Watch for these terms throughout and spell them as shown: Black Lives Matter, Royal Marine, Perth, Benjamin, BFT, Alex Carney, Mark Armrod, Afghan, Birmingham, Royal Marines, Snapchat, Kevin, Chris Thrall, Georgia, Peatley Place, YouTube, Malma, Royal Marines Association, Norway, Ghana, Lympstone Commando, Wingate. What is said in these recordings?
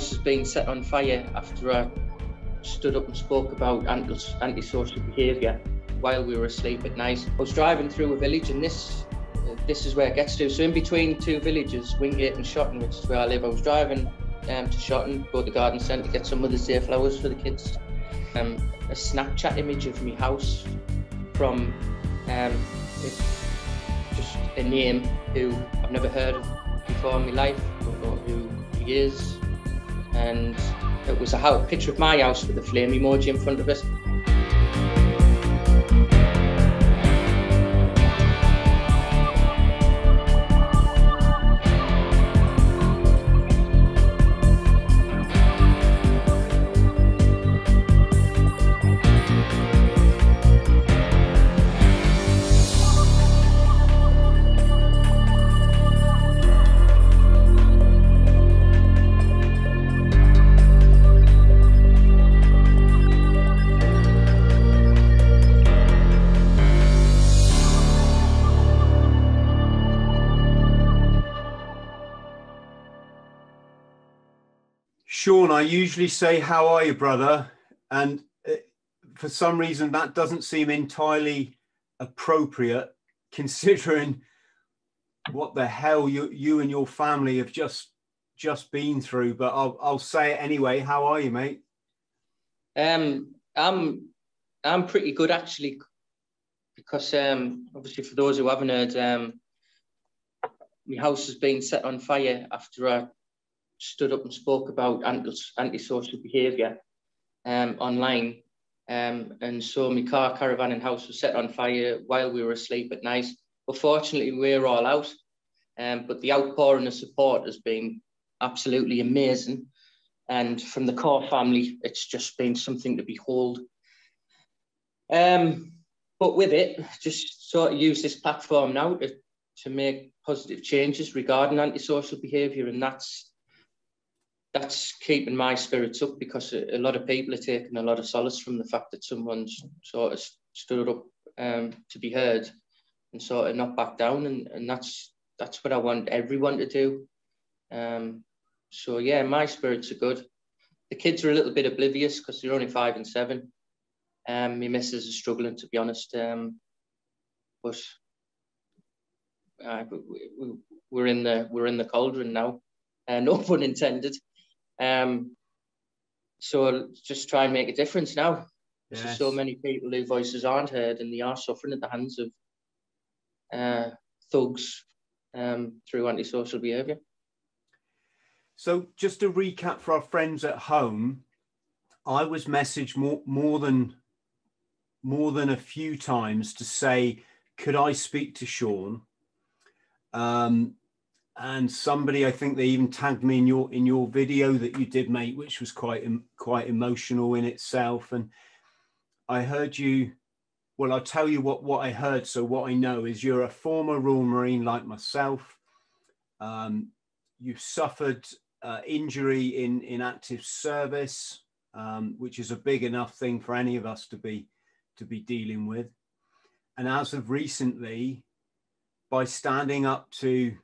house has been set on fire after I stood up and spoke about antisocial behaviour while we were asleep at night. I was driving through a village, and this is where it gets to. So in between two villages, Wingate and Shotton, which is where I live, I was driving to Shotton, go to the garden centre, get some Mother's Day flowers for the kids. A Snapchat image of my house from just a name who I've never heard of before in my life, don't know who he is. And it was a picture of my house with a flame emoji in front of it. Sean, I usually say, how are you, brother? And for some reason, that doesn't seem entirely appropriate, considering what the hell you and your family have just been through. But I'll say it anyway. How are you, mate? I'm pretty good, actually, because obviously, for those who haven't heard, my house has been set on fire after I stood up and spoke about antisocial behaviour online, and so my car, caravan and house was set on fire while we were asleep at night. But fortunately we're all out, but the outpouring of support has been absolutely amazing, and from the core family it's just been something to behold. But with it, just sort of use this platform now to make positive changes regarding antisocial behaviour, and that's keeping my spirits up, because a lot of people are taking a lot of solace from the fact that someone's sort of stood up to be heard and sort of not back down, and that's what I want everyone to do. So yeah, my spirits are good. The kids are a little bit oblivious because they're only 5 and 7. My missus is struggling, to be honest, but we're in the cauldron now, no pun intended. So just try and make a difference now. Yes. There's so many people whose voices aren't heard, and they are suffering at the hands of thugs through antisocial behaviour. So just to recap for our friends at home, I was messaged more than a few times to say, could I speak to Sean? And somebody, I think they even tagged me in your video that you did, mate, which was quite emotional in itself. And I heard you, well, I'll tell you what I heard. So what I know is you're a former Royal Marine like myself. You've suffered injury in active service, which is a big enough thing for any of us to be dealing with. And as of recently, by standing up to,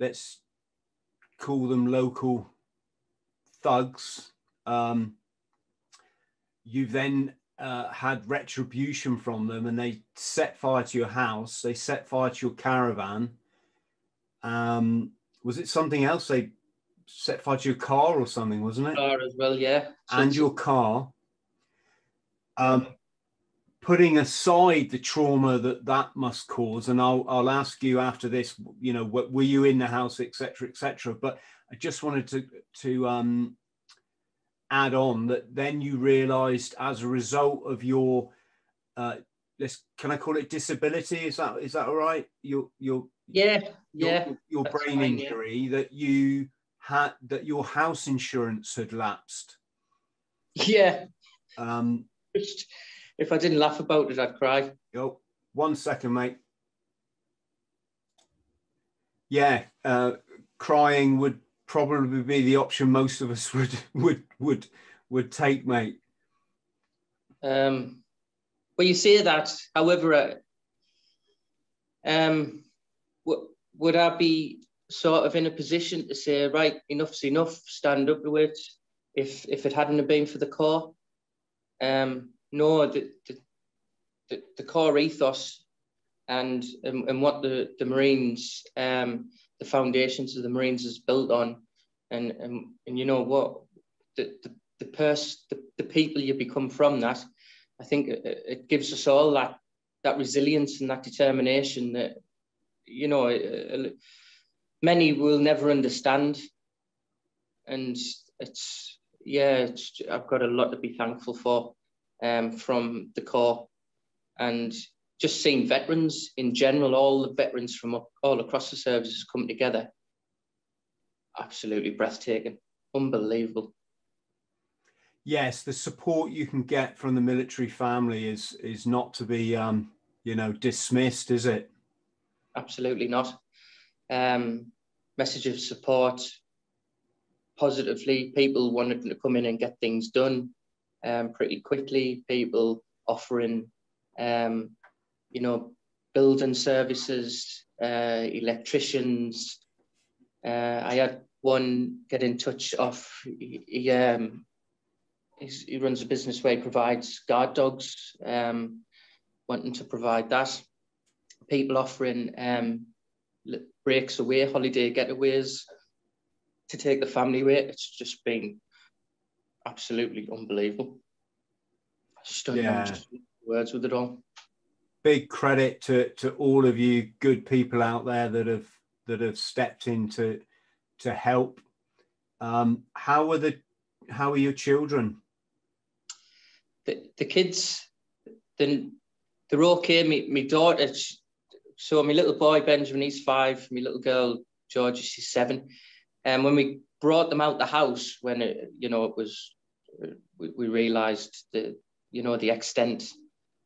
let's call them, local thugs, you've then had retribution from them, and they set fire to your house, they set fire to your caravan. Was it something else? They set fire to your car or something, wasn't it? Car as well, yeah. And your car. Putting aside the trauma that must cause, and I'll ask you after this, you know, what were you in the house, et cetera, but I just wanted to add on that then you realized, as a result of your, can I call it disability? Is that all right? Your brain injury, fine, yeah. That you had, that your house insurance had lapsed. Yeah. If I didn't laugh about it, I'd cry. Yo, 1 second, mate. Yeah, crying would probably be the option most of us would take, mate. Well, you say that. However, would I be sort of in a position to say, right, enough's enough, stand up to it, if it hadn't been for the core. No, the core ethos and what the Marines, the foundations of the Marines is built on, and you know what, the people you become from that, I think it gives us all that resilience and that determination that, you know, many will never understand. And it's, yeah, I've got a lot to be thankful for from the Corps, and just seeing veterans in general, all the veterans from all across the services come together. Absolutely breathtaking, unbelievable. Yes, the support you can get from the military family is not to be, you know, dismissed, is it? Absolutely not. Message of support, positively, people wanting to come in and get things done pretty quickly, people offering, you know, building services, electricians. I had one get in touch off, he runs a business where he provides guard dogs, wanting to provide that. People offering breaks away, holiday getaways to take the family away. It's just been absolutely unbelievable. I just don't know just words with it all. Big credit to all of you good people out there that have stepped in to help. How are your children? The kids, they're okay. My daughter, so my little boy Benjamin, he's 5. My little girl Georgia, she's 7. And when we brought them out the house, when we realised the the extent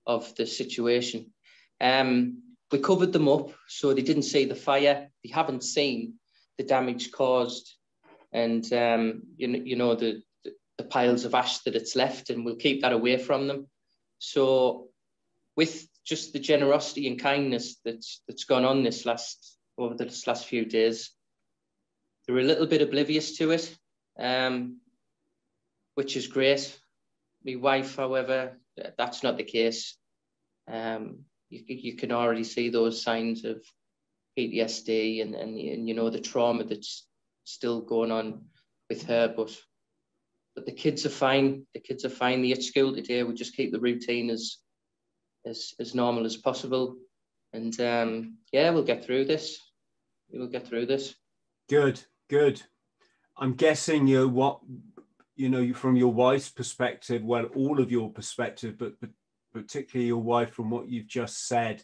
of the situation. We covered them up so they didn't see the fire. They haven't seen the damage caused, and the piles of ash that it's left, and we'll keep that away from them. So with just the generosity and kindness that's gone on over this last few days, they're a little bit oblivious to it, which is great. My wife, however, that's not the case. You can already see those signs of PTSD and the trauma that's still going on with her, but the kids are fine. The kids are fine. They're at school today. We just keep the routine as normal as possible, and we'll get through this. We'll get through this. Good. I'm guessing from your wife's perspective, well, all of your perspective, but particularly your wife, from what you've just said,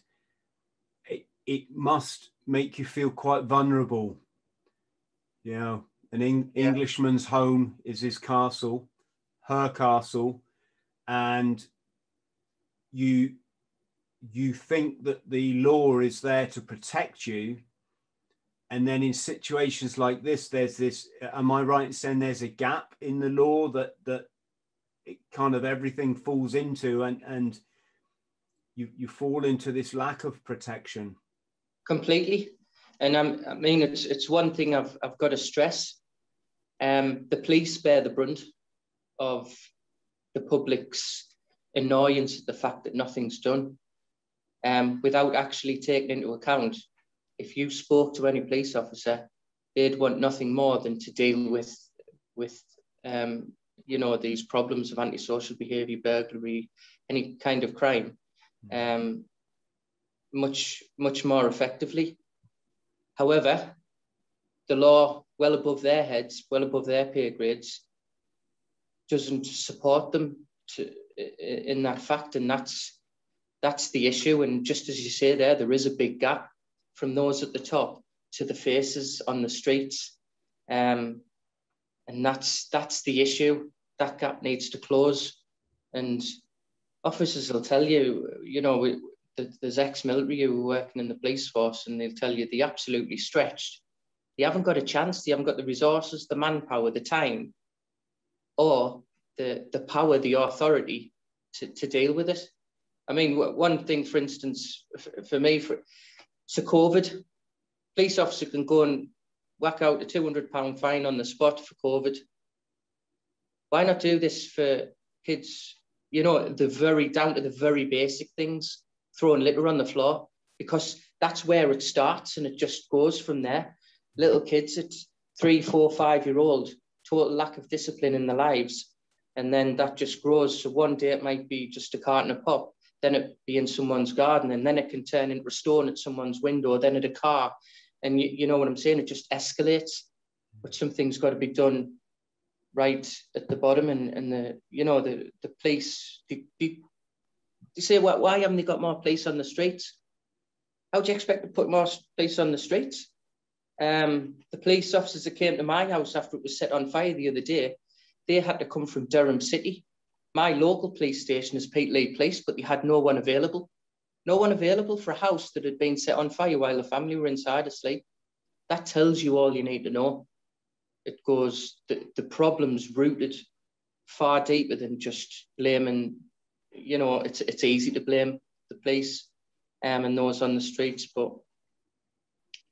it must make you feel quite vulnerable. You know, an Englishman's home is his castle, her castle, and you think that the law is there to protect you. And then in situations like this, there's this, am I right in saying there's a gap in the law that it kind of everything falls into, and you fall into this lack of protection? Completely. And I mean, it's one thing I've got to stress. The police bear the brunt of the public's annoyance at the fact that nothing's done, without actually taking into account, if you spoke to any police officer, they'd want nothing more than to deal with these problems of antisocial behaviour, burglary, any kind of crime, much more effectively. However, the law, well above their heads, well above their pay grades, doesn't support them in that fact, and that's the issue. And just as you say there is a big gap from those at the top to the faces on the streets, and that's the issue. That gap needs to close, and officers will tell you, there's ex-military who are working in the police force, and they'll tell you they're absolutely stretched. They haven't got a chance. They haven't got the resources, the manpower, the time, or the power, the authority to deal with it. I mean, one thing, for instance, for me, so COVID, police officer can go and whack out a £200 fine on the spot for COVID. Why not do this for kids? You know, down to the very basic things, throwing litter on the floor, because that's where it starts and it just goes from there. Little kids at 3, 4, 5-year-old, total lack of discipline in their lives. And then that just grows. So one day it might be just a carton of pop, then it be in someone's garden, and then it can turn into a stone at someone's window, then at a car. And you know what I'm saying? It just escalates. But something's got to be done right at the bottom. And the police, you say, well, why haven't they got more police on the streets? How do you expect to put more police on the streets? The police officers that came to my house after it was set on fire the other day, they had to come from Durham City. My local police station is Peatley Place, but they had no one available. No one available for a house that had been set on fire while the family were inside asleep. That tells you all you need to know. It goes, the problem's rooted far deeper than just blaming, you know, it's easy to blame the police and those on the streets, but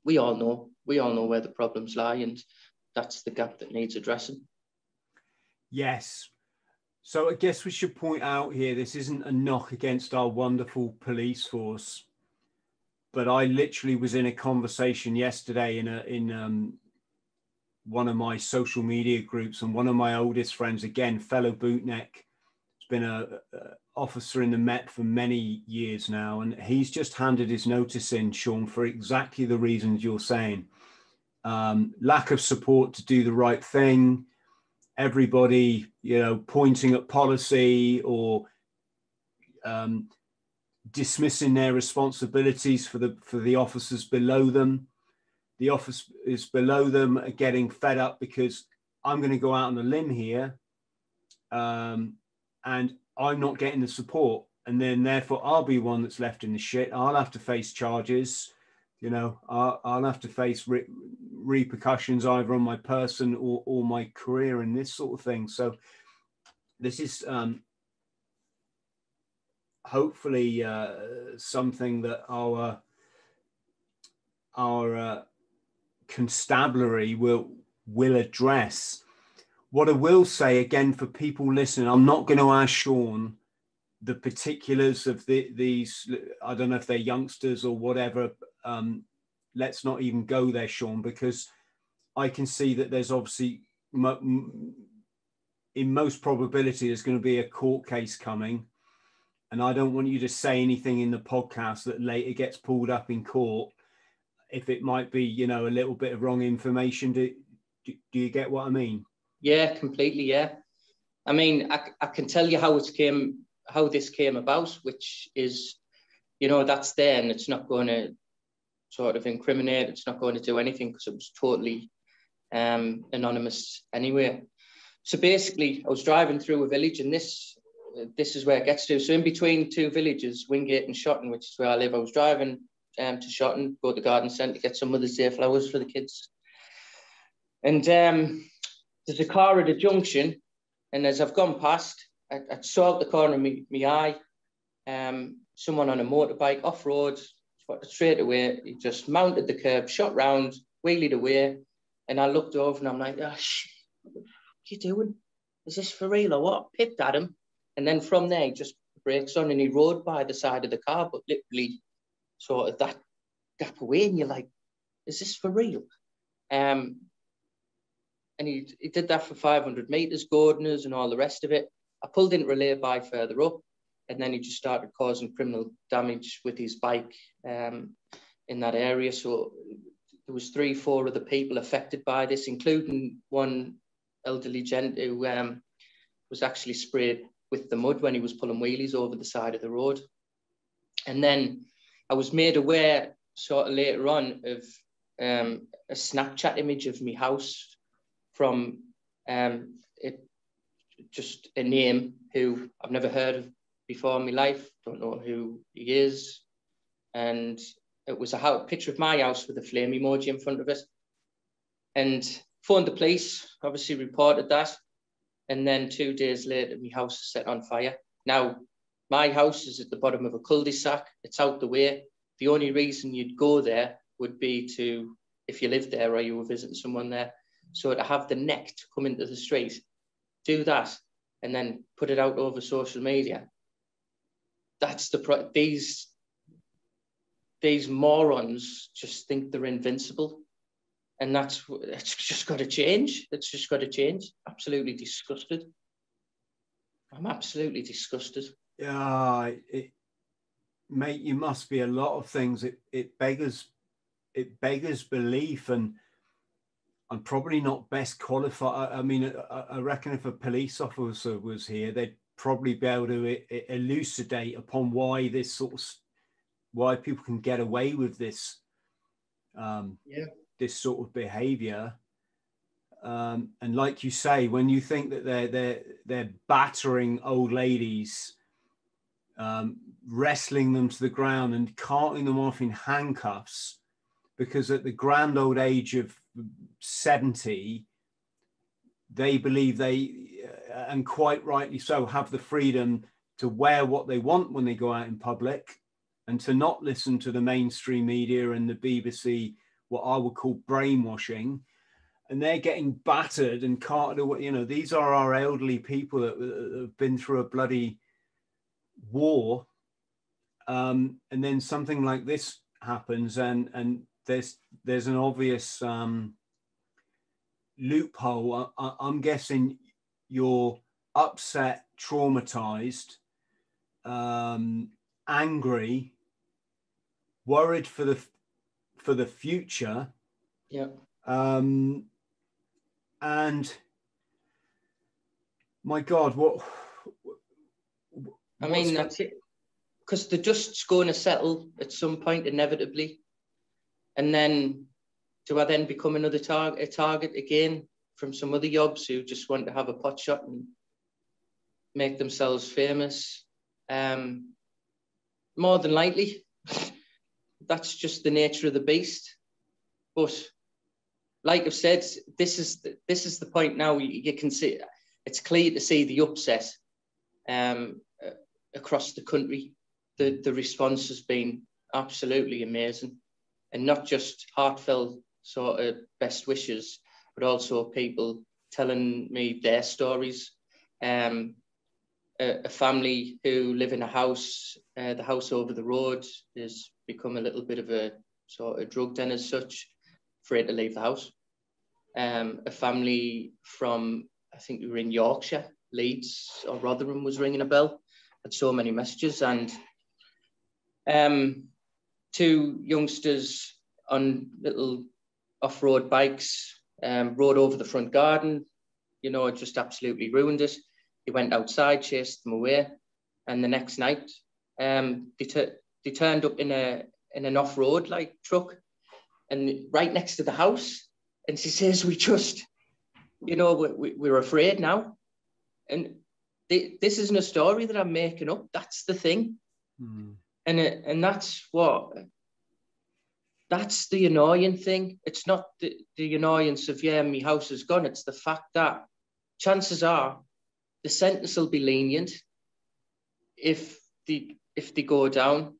we all know where the problems lie, and that's the gap that needs addressing. Yes. So I guess we should point out here, this isn't a knock against our wonderful police force, but I literally was in a conversation yesterday in one of my social media groups, and one of my oldest friends, again, fellow bootneck, has been a officer in the Met for many years now, and he's just handed his notice in, Sean, for exactly the reasons you're saying. Lack of support to do the right thing, everybody, you know, pointing at policy or dismissing their responsibilities for the officers below them. The officers below them are getting fed up because I'm going to go out on a limb here, and I'm not getting the support, and then therefore I'll be one that's left in the shit. I'll have to face charges, you know. I'll have to face repercussions either on my person or my career and this sort of thing. So this is hopefully something that our constabulary will address. What I will say again for people listening, I'm not going to ask Sean the particulars of these, I don't know if they're youngsters or whatever. Let's not even go there, Sean, because I can see that there's obviously, in most probability, there's going to be a court case coming. And I don't want you to say anything in the podcast that later gets pulled up in court, if it might be, you know, a little bit of wrong information. Do you get what I mean? Yeah, completely. Yeah, I mean, I can tell you how this came about, which is, you know, that's there, and it's not going to sort of incriminate. It's not going to do anything because it was totally anonymous anyway. So basically, I was driving through a village, and this is where it gets to. So in between two villages, Wingate and Shotton, which is where I live, I was driving to Shotton, go to the garden centre, get some Mother's Day flowers for the kids, and there's a car at a junction, and as I've gone past, I saw out the corner of my eye someone on a motorbike off-road, straight away. He just mounted the curb, shot round, wheelied away, and I looked over and I'm like, oh, shit, what are you doing? Is this for real or what? Pipped at him. And then from there, he just brakes on and he rode by the side of the car, but literally sort of that gap away, and you're like, is this for real? And he did that for 500 metres, Gordoners and all the rest of it. I pulled into a lay-by further up, and then he just started causing criminal damage with his bike in that area. So there was 3-4 other people affected by this, including one elderly gent who was actually sprayed with the mud when he was pulling wheelies over the side of the road. And then I was made aware sort of later on of a Snapchat image of my house from just a name who I've never heard of before in my life, don't know who he is. And it was a picture of my house with a flame emoji in front of it. And phoned the police, obviously reported that. And then 2 days later, my house is set on fire. Now, my house is at the bottom of a cul-de-sac. It's out the way. The only reason you'd go there would be to if you live there or you were visiting someone there. So to have the neck to come into the street, do that, and then put it out over social media. That's the pro— these morons just think they're invincible, and that's just got to change. It's just got to change. Absolutely disgusted. I'm absolutely disgusted. Yeah, mate, you must be a lot of things. It beggars belief, and I'm probably not best qualified. I mean, I reckon if a police officer was here, they'd probably be able to elucidate upon why this sort of— why people can get away with this, this sort of behaviour. And like you say, when you think that they're battering old ladies, wrestling them to the ground and carting them off in handcuffs, because at the grand old age of 70, they believe they, and quite rightly so, have the freedom to wear what they want when they go out in public, and to not listen to the mainstream media and the BBC, what I would call brainwashing. And they're getting battered and carted away. You know, these are our elderly people that have been through a bloody war. And then something like this happens, and there's an obvious loophole. I'm guessing you're upset, traumatized, angry, worried for the future. Yeah. And my God, I mean, that's it. Because the dust's going to settle at some point, inevitably. And then, do I then become another target again from some other yobs who just want to have a pot shot and make themselves famous? More than likely. That's just the nature of the beast. But like I've said, this is the point now. You can see, it's clear to see the upset across the country. The response has been absolutely amazing, and not just heartfelt sort of best wishes, but also people telling me their stories. A family who live in a house, the house over the road has become a little bit of a sort of drug den as such, afraid to leave the house. A family from, I think we were in Yorkshire, Leeds or Rotherham, was ringing a bell. Had so many messages, and two youngsters on little off-road bikes rode over the front garden. You know, it just absolutely ruined it. He went outside, chased them away, and the next night they turned up in an off-road like truck, and right next to the house. And she says, "We just, you know, we're afraid now." And this isn't a story that I'm making up. That's the thing. Mm. And that's the annoying thing. It's not the annoyance of, yeah, my house is gone. It's the fact that chances are the sentence will be lenient if they go down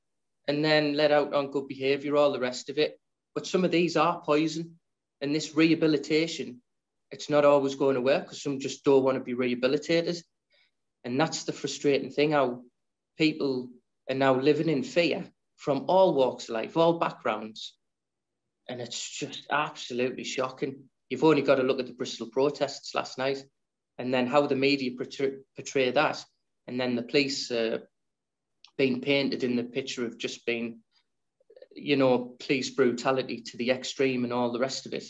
and then let out on good behavior, all the rest of it. But some of these are poison, and this rehabilitation, it's not always going to work because some just don't want to be rehabilitated. And that's the frustrating thing, how people are now living in fear from all walks of life, all backgrounds. And it's just absolutely shocking. You've only got to look at the Bristol protests last night, and then how the media portray that. And then the police being painted in the picture of just being, you know, police brutality to the extreme and all the rest of it.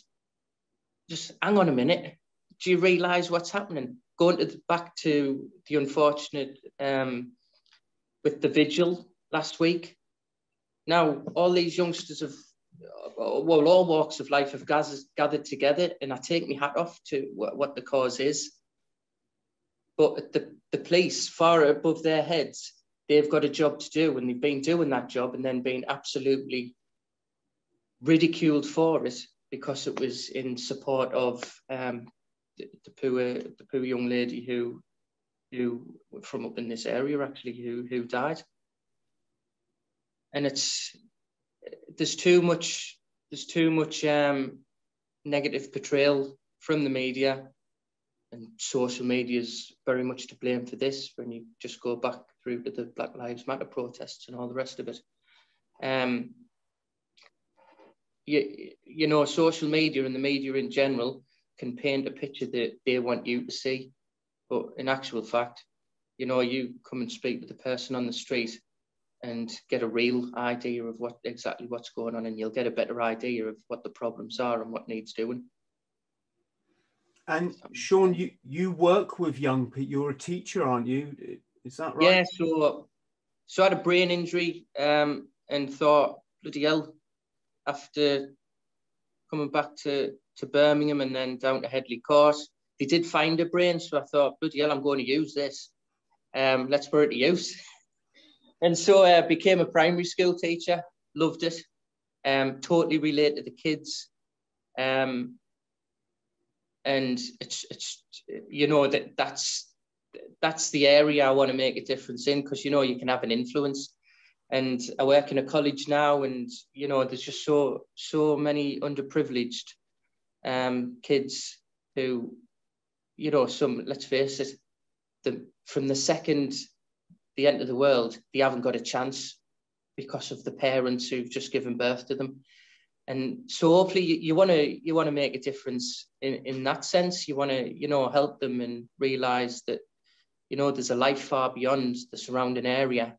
Just hang on a minute. Do you realise what's happening? Going back to the unfortunate with the vigil last week. Now, all these youngsters of, well, all walks of life have gathered together, and I take my hat off to what the cause is. But the police, far above their heads, they've got a job to do, and they've been doing that job and then been absolutely ridiculed for it because it was in support of the poor young lady who from up in this area actually who died. And there's too much there's too much negative portrayal from the media, and social media is very much to blame for this when you just go back through to the Black Lives Matter protests and all the rest of it. You know, social media and the media in general can paint a picture that they want you to see, but in actual fact, you know, you come and speak with the person on the street and get a real idea of what exactly what's going on, and you'll get a better idea of what the problems are and what needs doing. And Sean, you work with young people. You're a teacher, aren't you? Is that right? Yeah. So I had a brain injury, and thought, bloody hell, after coming back to Birmingham and then down to Headley Court, they did find a brain. So I thought, bloody hell, I'm going to use this. Let's put it to use. And so I became a primary school teacher, loved it, totally related to the kids. And it's you know, that's the area I want to make a difference in, because, you know, you can have an influence. And I work in a college now, and, you know, there's just so many underprivileged kids who, you know, some, let's face it, from the second they enter the world, they haven't got a chance because of the parents who've just given birth to them. And so hopefully you want to make a difference in that sense. You want to, you know, help them and realize that, you know, there's a life far beyond the surrounding area,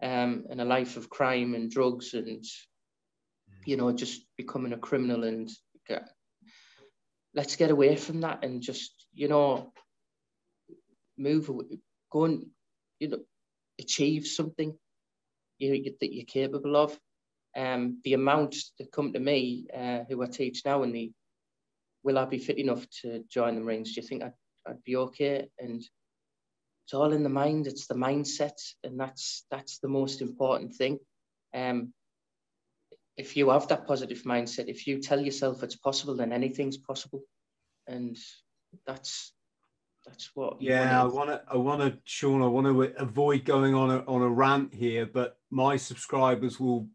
and a life of crime and drugs and, you know, just becoming a criminal, and let's get away from that and just, you know, move away, go and, you know, achieve something that you're capable of. The amount that come to me who I teach now, and the, will I be fit enough to join the Marines? Do you think I'd be okay? And it's all in the mind. It's the mindset, and that's the most important thing. If you have that positive mindset, if you tell yourself it's possible, then anything's possible, and that's what. Yeah, I want to, Sean, I want to avoid going on a rant here, but my subscribers will.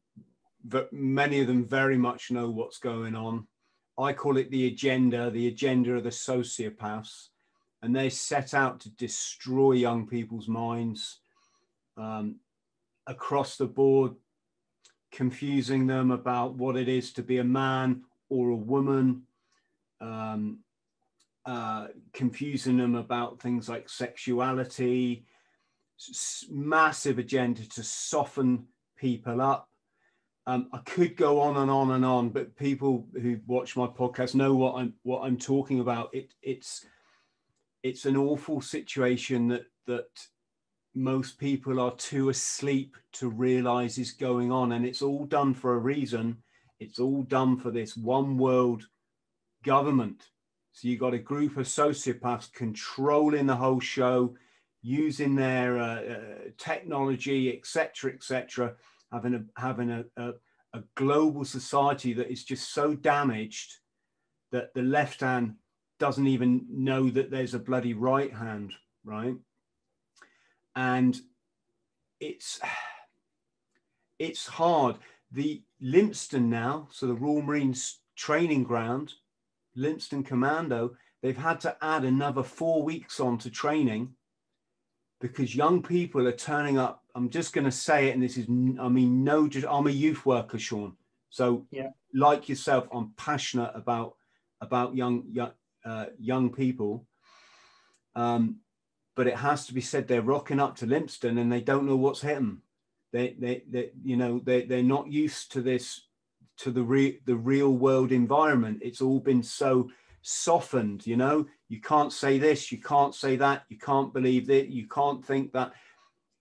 But many of them very much know what's going on. I call it the agenda of the sociopaths, and they set out to destroy young people's minds across the board, confusing them about what it is to be a man or a woman, confusing them about things like sexuality, massive agenda to soften people up. I could go on and on and on, but people who watch my podcast know what I'm talking about. It's an awful situation that most people are too asleep to realize is going on, and it's all done for a reason. It's all done for this one world government. So you've got a group of sociopaths controlling the whole show, using their technology, etc., etc. having a global society that is just so damaged that the left hand doesn't even know that there's a bloody right hand, right? And it's hard. The Lympstone now, so the Royal Marines training ground, Lympstone Commando, they've had to add another 4 weeks on to training because young people are turning up. I'm just going to say it, and this is, I mean, no, just, I'm a youth worker, Sean. So yeah. Like yourself, I'm passionate about young people. But it has to be said, they're rocking up to Lympstone and they don't know what's hit them. They you know, they're not used to this, to the real world environment. It's all been so softened, you know, you can't say this, you can't say that, you can't believe that, you can't think that.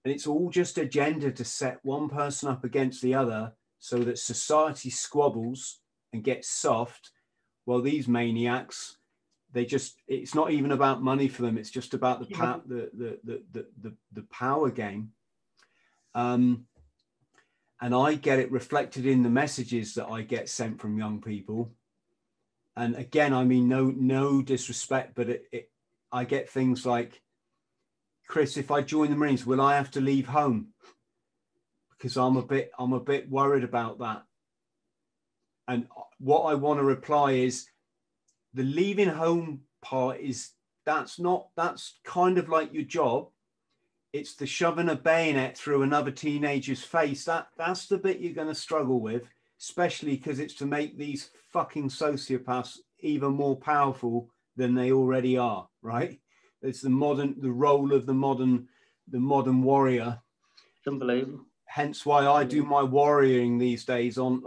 And it's all just agenda to set one person up against the other so that society squabbles and gets soft. Well, these maniacs, they just, it's not even about money for them. It's just about the power game. And I get it reflected in the messages that I get sent from young people. And again, I mean, no disrespect, but I get things like, Chris, if I join the Marines, will I have to leave home? Because I'm a bit worried about that. And what I want to reply is the leaving home part is that's kind of like your job. It's the shoving a bayonet through another teenager's face. That's the bit you're going to struggle with, especially because it's to make these fucking sociopaths even more powerful than they already are, right? It's the role of the modern warrior. It's unbelievable. Hence why I do my warrioring these days on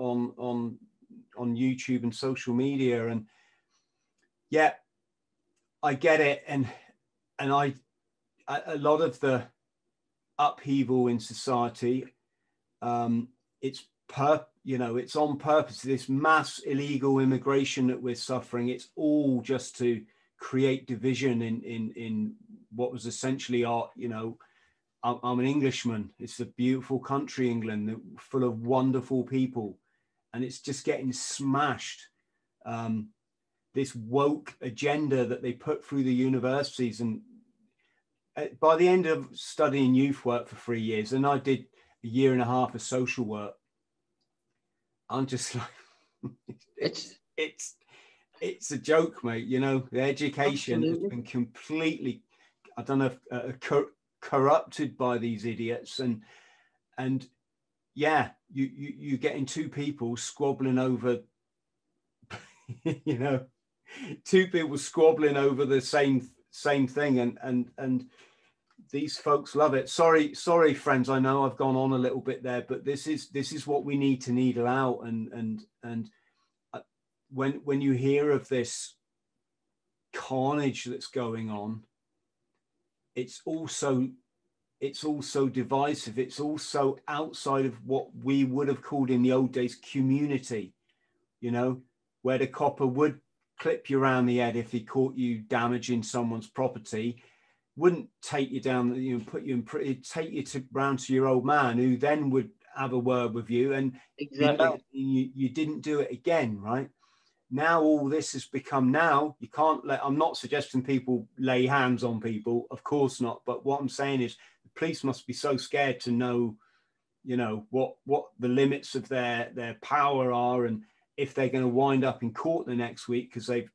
YouTube and social media. And yeah, I get it. And a lot of the upheaval in society, it's it's on purpose. This mass illegal immigration that we're suffering, it's all just to create division in what was essentially our, I'm an Englishman. It's a beautiful country, England, full of wonderful people. And it's just getting smashed. This woke agenda that they put through the universities. And by the end of studying youth work for 3 years, and I did a year and a half of social work, I'm just like, it's a joke, mate. The education has been completely, I don't know, corrupted by these idiots. And yeah, you're getting two people squabbling over, the same thing. And these folks love it. Sorry, friends. I know I've gone on a little bit there, but this is what we need to needle out. And when you hear of this carnage that's going on, it's also divisive. It's also outside of what we would have called in the old days community, where the copper would clip you around the head if he caught you damaging someone's property. Wouldn't take you down, put you in, it'd take you round to your old man, who then would have a word with you. And exactly. You didn't do it again, right? Now all this has become, now you can't I'm not suggesting people lay hands on people, of course not. But what I'm saying is the police must be so scared to know, what the limits of their power are, and if they're going to wind up in court the next week because they've,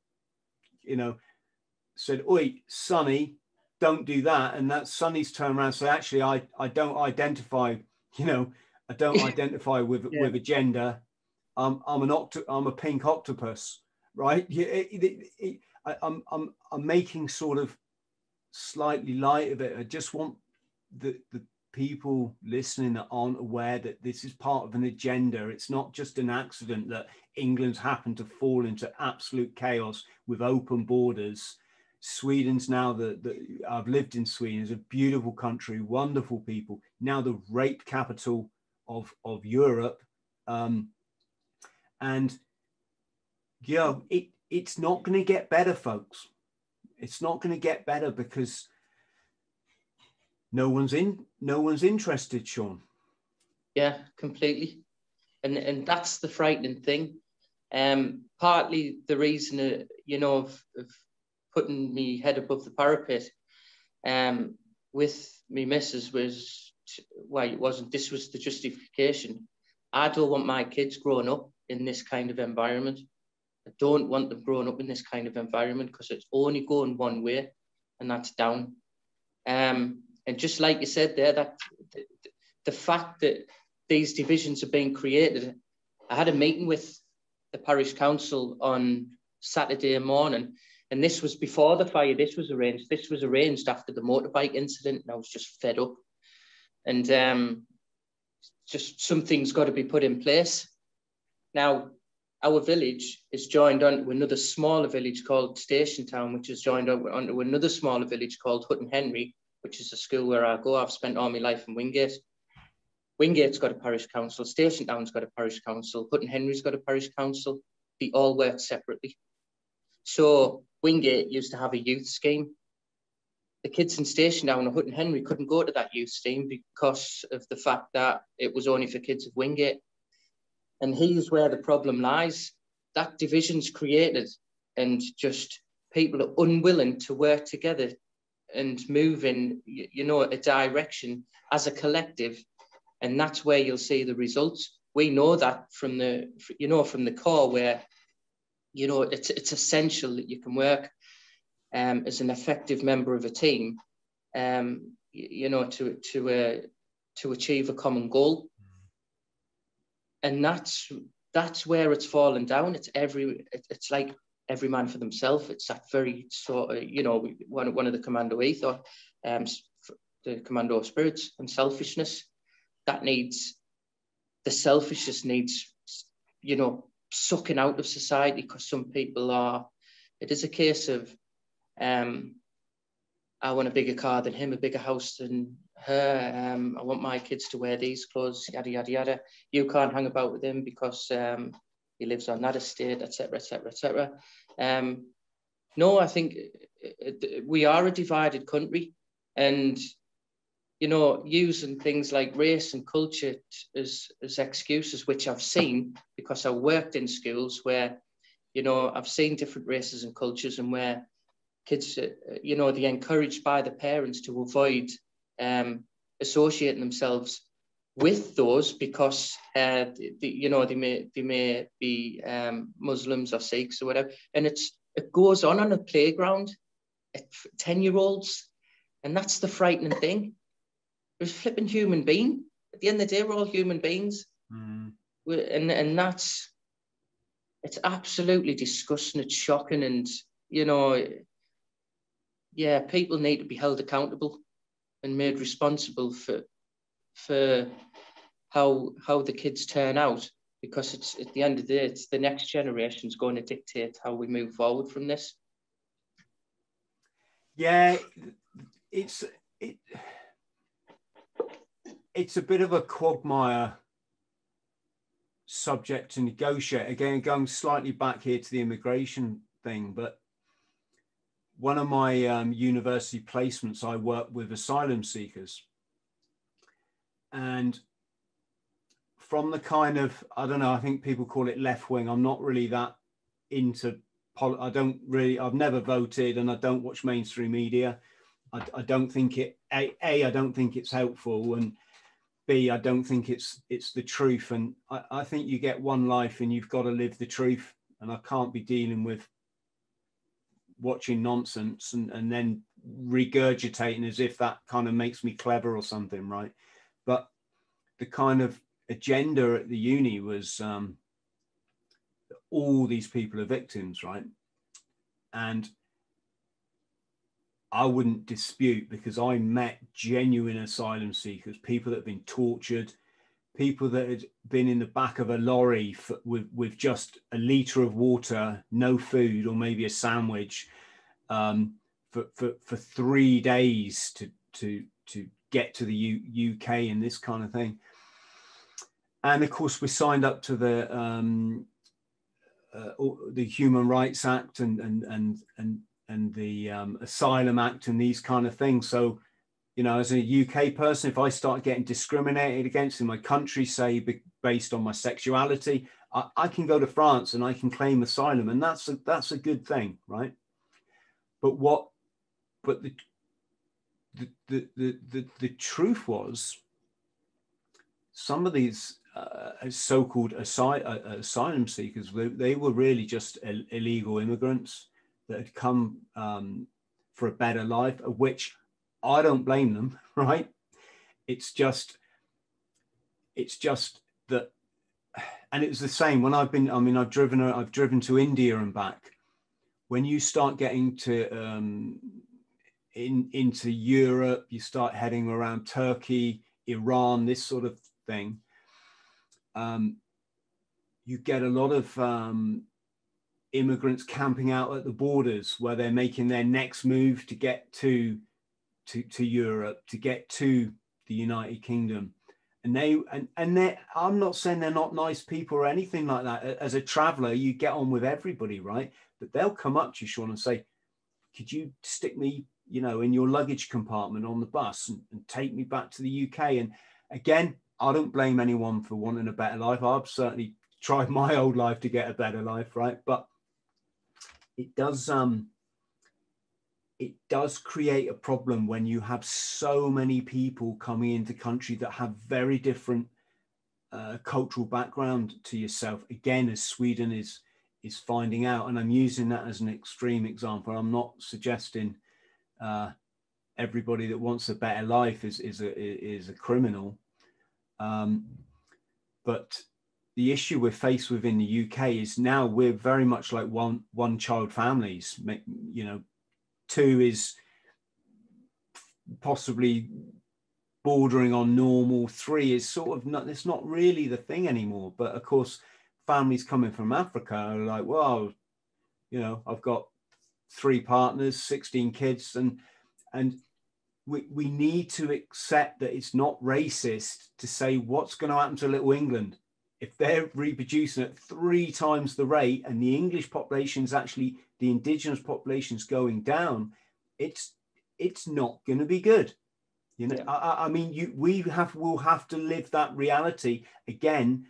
said, "Oi, Sonny, don't do that," and that Sonny's turned around and say, "Actually, I don't identify, I don't identify with a gender. I'm a pink octopus," right? I'm making sort of slightly light of it. I just want the people listening that aren't aware that this is part of an agenda. It's not just an accident that England's happened to fall into absolute chaos with open borders. Sweden's now I've lived in Sweden. It's a beautiful country, wonderful people. Now the rape capital of Europe. And it's not going to get better, folks. It's not going to get better because no one's interested, Sean. Yeah, completely. And that's the frightening thing. Partly the reason, of putting me head above the parapet with me missus was, well, it wasn't, this was the justification. I don't want my kids growing up in this kind of environment. I don't want them growing up in this kind of environment because it's only going one way, and that's down. And just like you said there, that the fact that these divisions are being created, I had a meeting with the parish council on Saturday morning, and this was before the fire. This was arranged. This was arranged after the motorbike incident, and I was just fed up. And just something's got to be put in place. Now, our village is joined onto another smaller village called Station Town, which is joined onto another smaller village called Hutton Henry, which is the school where I go. I've spent all my life in Wingate. Wingate's got a parish council. Station Town's got a parish council. Hutton Henry's got a parish council. They all work separately. So Wingate used to have a youth scheme. The kids in Station Town and Hutton Henry couldn't go to that youth scheme because of the fact that it was only for kids of Wingate. And here's where the problem lies. That division's created, and just people are unwilling to work together and move in, a direction as a collective. And that's where you'll see the results. we know that from the, you know, from the core, where, you know, it's essential that you can work as an effective member of a team, you know, to achieve a common goal. And that's where it's fallen down. It's like every man for themselves. It's that very sort of, you know, one of the commando ethos, the commando spirits, and selfishness. That needs, the selfishness needs, you know, sucking out of society, because some people are, it is a case of, I want a bigger car than him, a bigger house than her, I want my kids to wear these clothes, yada, yada, yada. You can't hang about with him because he lives on that estate, etc., etc., etc. No, I think we are a divided country, and, you know, using things like race and culture as excuses, which I've seen because I worked in schools where, you know, I've seen different races and cultures, and where kids, you know, they're encouraged by the parents to avoid associating themselves with those because, you know, they may be Muslims or Sikhs or whatever. And it goes on a playground at 10-year-olds. And that's the frightening thing. We're a flipping human being. At the end of the day, we're all human beings. Mm. And that's, it's absolutely disgusting. It's shocking. And, you know, yeah, people need to be held accountable and made responsible for how the kids turn out, because it's, at the end of the day, it's the next generation's going to dictate how we move forward from this. Yeah, it's a bit of a quagmire subject to negotiate. Again, going slightly back here to the immigration thing, but one of my university placements, I worked with asylum seekers. And from the kind of, I don't know, I think people call it left wing. I'm not really that into politics. I don't really, I've never voted, and I don't watch mainstream media. I don't think it, A, I don't think it's helpful, and B, I don't think it's the truth. And I think you get one life and you've got to live the truth. And I can't be dealing with watching nonsense and then regurgitating as if that kind of makes me clever or something, right? But the kind of agenda at the uni was all these people are victims, right? And I wouldn't dispute, because I met genuine asylum seekers, people that have been tortured, people that had been in the back of a lorry with just a litre of water, no food, or maybe a sandwich, for 3 days to get to the UK and this kind of thing. And of course, we signed up to the Human Rights Act and the Asylum Act and these kind of things. So, you know, as a UK person, if I start getting discriminated against in my country, say based on my sexuality, I can go to France and I can claim asylum, and that's a good thing, right? But the truth was, some of these so-called asylum seekers, they were really just illegal immigrants that had come for a better life, of which I don't blame them, right? It's just that, and it was the same when I've driven to India and back. When you start getting to into Europe, you start heading around Turkey, Iran, this sort of thing. You get a lot of immigrants camping out at the borders, where they're making their next move to get to Europe, to get to the United Kingdom. And I'm not saying they're not nice people or anything like that. As a traveler, you get on with everybody, right? But they'll come up to you, Sean, and say, could you stick me, you know, in your luggage compartment on the bus and take me back to the UK? And again, I don't blame anyone for wanting a better life. I've certainly tried my old life to get a better life, right? But it does create a problem when you have so many people coming into country that have very different cultural background to yourself, again, as Sweden is finding out. And I'm using that as an extreme example. I'm not suggesting everybody that wants a better life is a criminal. But the issue we're faced with in the UK is now we're very much like one child families. You know, two is possibly bordering on normal, three is sort of not, it's not really the thing anymore. But of course, families coming from Africa are like, well, you know, I've got 3 partners, 16 kids, and we need to accept that it's not racist to say what's going to happen to little England if they're reproducing at 3 times the rate and the English population's actually, the indigenous population's going down. It's not going to be good. You know, yeah. I mean, we'll have to live that reality again.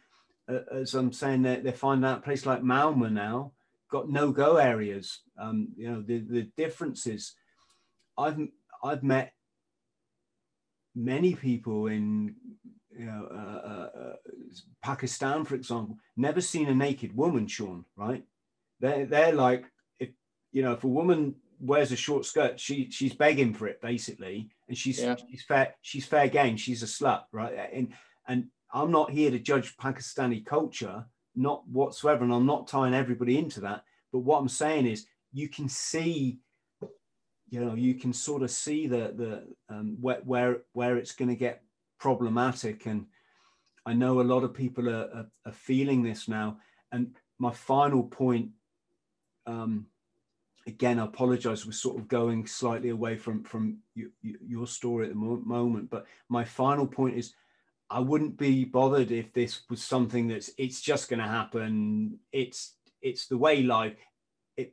As I'm saying, they're finding out a place like Malma now got no-go areas. You know, the differences. I've met many people in, you know, Pakistan, for example, never seen a naked woman, Sean, right? They're like, if a woman wears a short skirt, she's begging for it, basically, and she's fair game, she's a slut, right? And I'm not here to judge Pakistani culture, not whatsoever, and I'm not tying everybody into that, but what I'm saying is you can see, you know, you can sort of see where it's going to get problematic. And I know a lot of people are feeling this now. And my final point, again, I apologize, we're sort of going slightly away from your story at the moment, but my final point is I wouldn't be bothered if this was something it's just going to happen. It's the way life,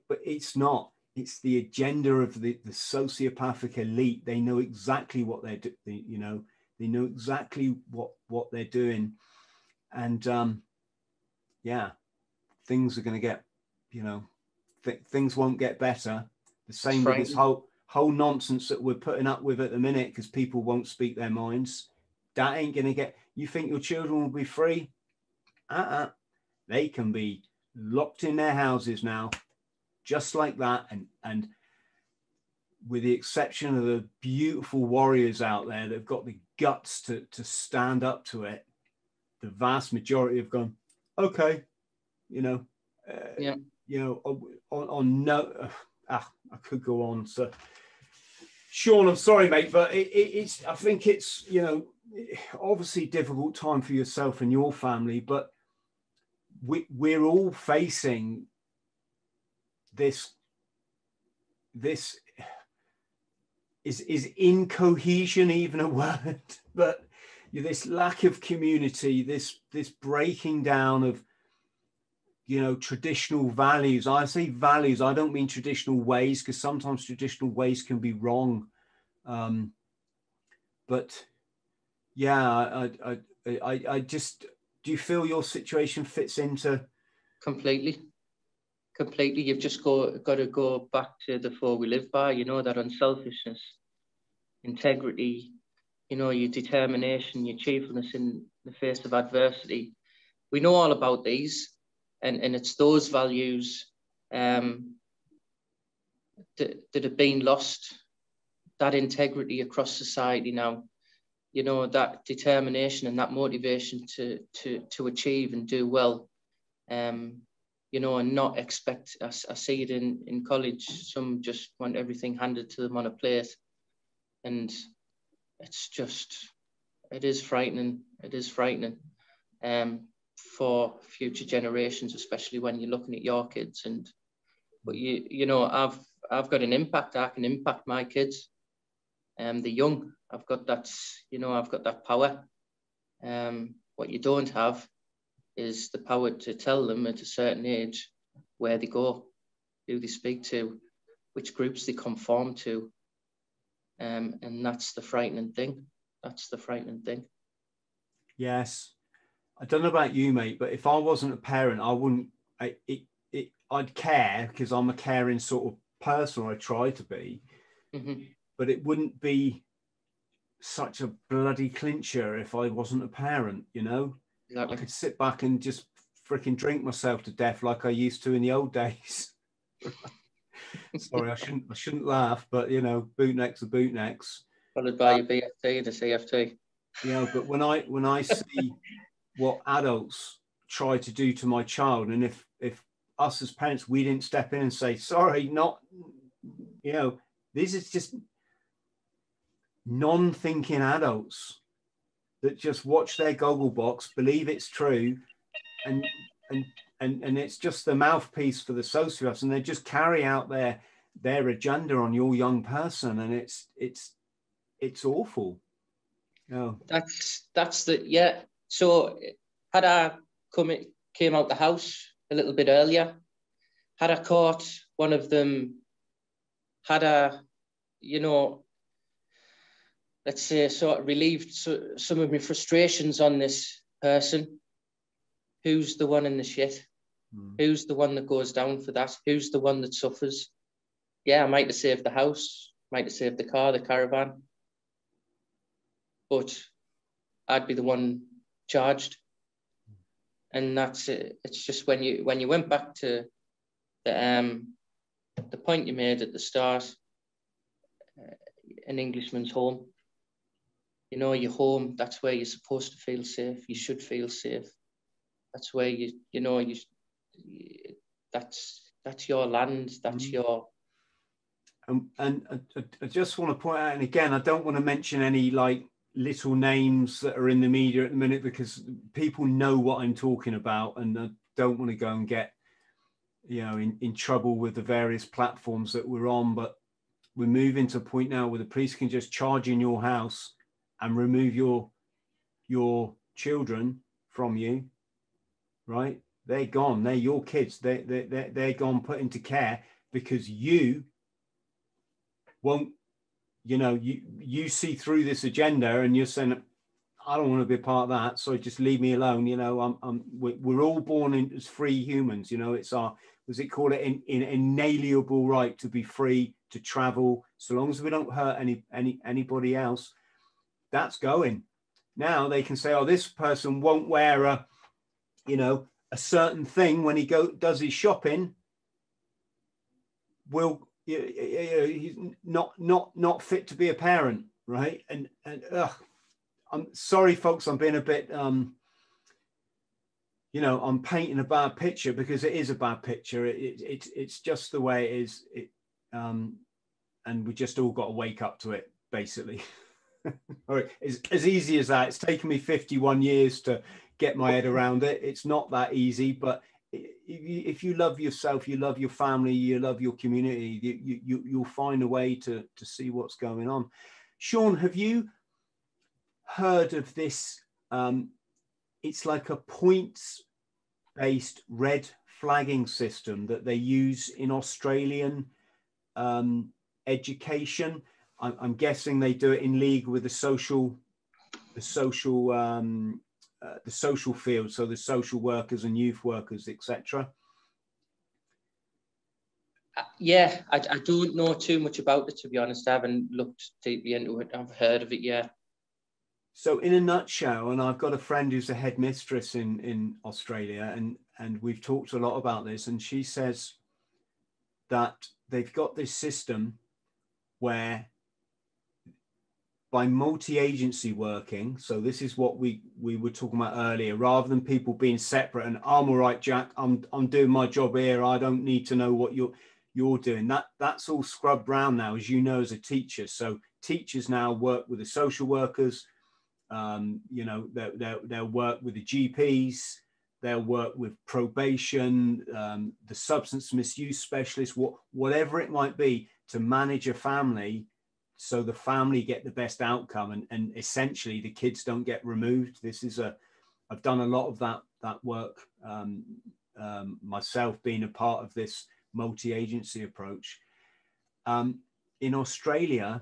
but it's not. It's the agenda of the sociopathic elite. They know exactly what they're doing, you know, they know exactly what they're doing. And yeah, things are going to get, you know, things won't get better. The same with this whole nonsense that we're putting up with at the minute because people won't speak their minds. That ain't going to get, you think your children will be free? They can be locked in their houses now, just like that. And with the exception of the beautiful warriors out there that have got the guts to stand up to it, the vast majority have gone, okay, you know, you know, I could go on. So, Sean, I'm sorry, mate, but it's, I think it's, you know, obviously difficult time for yourself and your family, but we're all facing this is incohesion even a word, but this lack of community, this breaking down of, you know, traditional values. I say values, I don't mean traditional ways, because sometimes traditional ways can be wrong. But yeah, I just, do you feel your situation fits into? Completely. You've just got to go back to the 4 we live by, you know, that unselfishness, integrity, you know, your determination, your cheerfulness in the face of adversity. We know all about these, and it's those values that have been lost, that integrity across society now. You know, that determination and that motivation to achieve and do well, you know, and not expect, I see it in college, some just want everything handed to them on a plate, and it's just, it is frightening for future generations, especially when you're looking at your kids. And, but you know, I've got an impact, I can impact my kids, the young. I've got that, you know, I've got that power. What you don't have is the power to tell them at a certain age where they go, who they speak to, which groups they conform to. And that's the frightening thing. Yes. I don't know about you, mate, but if I wasn't a parent, I wouldn't, I'd care, because I'm a caring sort of person, or I try to be, but it wouldn't be such a bloody clincher if I wasn't a parent, you know. Exactly. I could sit back and just freaking drink myself to death like I used to in the old days. Sorry, I shouldn't laugh, but you know, bootnecks are bootnecks. Followed by your BFT, the CFT. Yeah, but when I see what adults try to do to my child, and if us as parents, we didn't step in and say, sorry, not, you know, this is just non-thinking adults that just watch their goggle box, believe it's true, and it's just the mouthpiece for the sociopaths, and they just carry out their agenda on your young person, and it's awful. Oh, that's the, yeah. So had I came out the house a little bit earlier, had I caught one of them, had I, you know, let's say sort of relieved some of my frustrations on this person, who's the one in the shit? Mm. Who's the one that goes down for that? Who's the one that suffers? Yeah, I might have saved the house, might have saved the car, the caravan, but I'd be the one charged. And that's it. It's just when you went back to the point you made at the start, an Englishman's home. You know, your home, that's where you're supposed to feel safe. You should feel safe. That's where that's your land. That's your. And I just want to point out, and again, I don't want to mention any like little names that are in the media at the minute, because people know what I'm talking about, and I don't want to go and get, you know, in trouble with the various platforms that we're on. But we're moving to a point now where the police can just charge in your house and remove your children from you. Right, they're gone. They're your kids. They're gone, put into care, because you won't. You know, you see through this agenda, and you're saying, "I don't want to be a part of that. So just leave me alone." You know, we're all born as free humans. You know, it's our, was it called it, an inalienable right to be free to travel, so long as we don't hurt anybody else. That's going. Now they can say, "Oh, this person won't wear a." You know, a certain thing when he does his shopping, will, he's not fit to be a parent, right? And I'm sorry, folks, I'm being a bit, you know, I'm painting a bad picture, because it is a bad picture. It's just the way it is. And we just all got to wake up to it, basically. All right, it's as easy as that. It's taken me 51 years to get my head around it. It's not that easy, but if you love yourself, you love your family, you love your community, you'll find a way to see what's going on. Sean, have you heard of this? It's like a points-based red flagging system that they use in Australian education. I'm guessing they do it in league with the social field, so the social workers and youth workers, etc. Yeah, I don't know too much about it, to be honest. I haven't looked deeply into it. I've heard of it, yeah. So in a nutshell, and I've got a friend who's a headmistress in Australia, and we've talked a lot about this, and she says that they've got this system where by multi-agency working, so this is what we were talking about earlier, rather than people being separate and I'm all right, Jack, I'm doing my job here, I don't need to know what you're doing. That's all scrubbed round now, as you know, as a teacher. So teachers now work with the social workers, you know, they'll work with the GPs, they'll work with probation, the substance misuse specialist, whatever it might be, to manage a family. So the family get the best outcome, and essentially the kids don't get removed. This is I've done a lot of that work myself, being a part of this multi-agency approach. In Australia,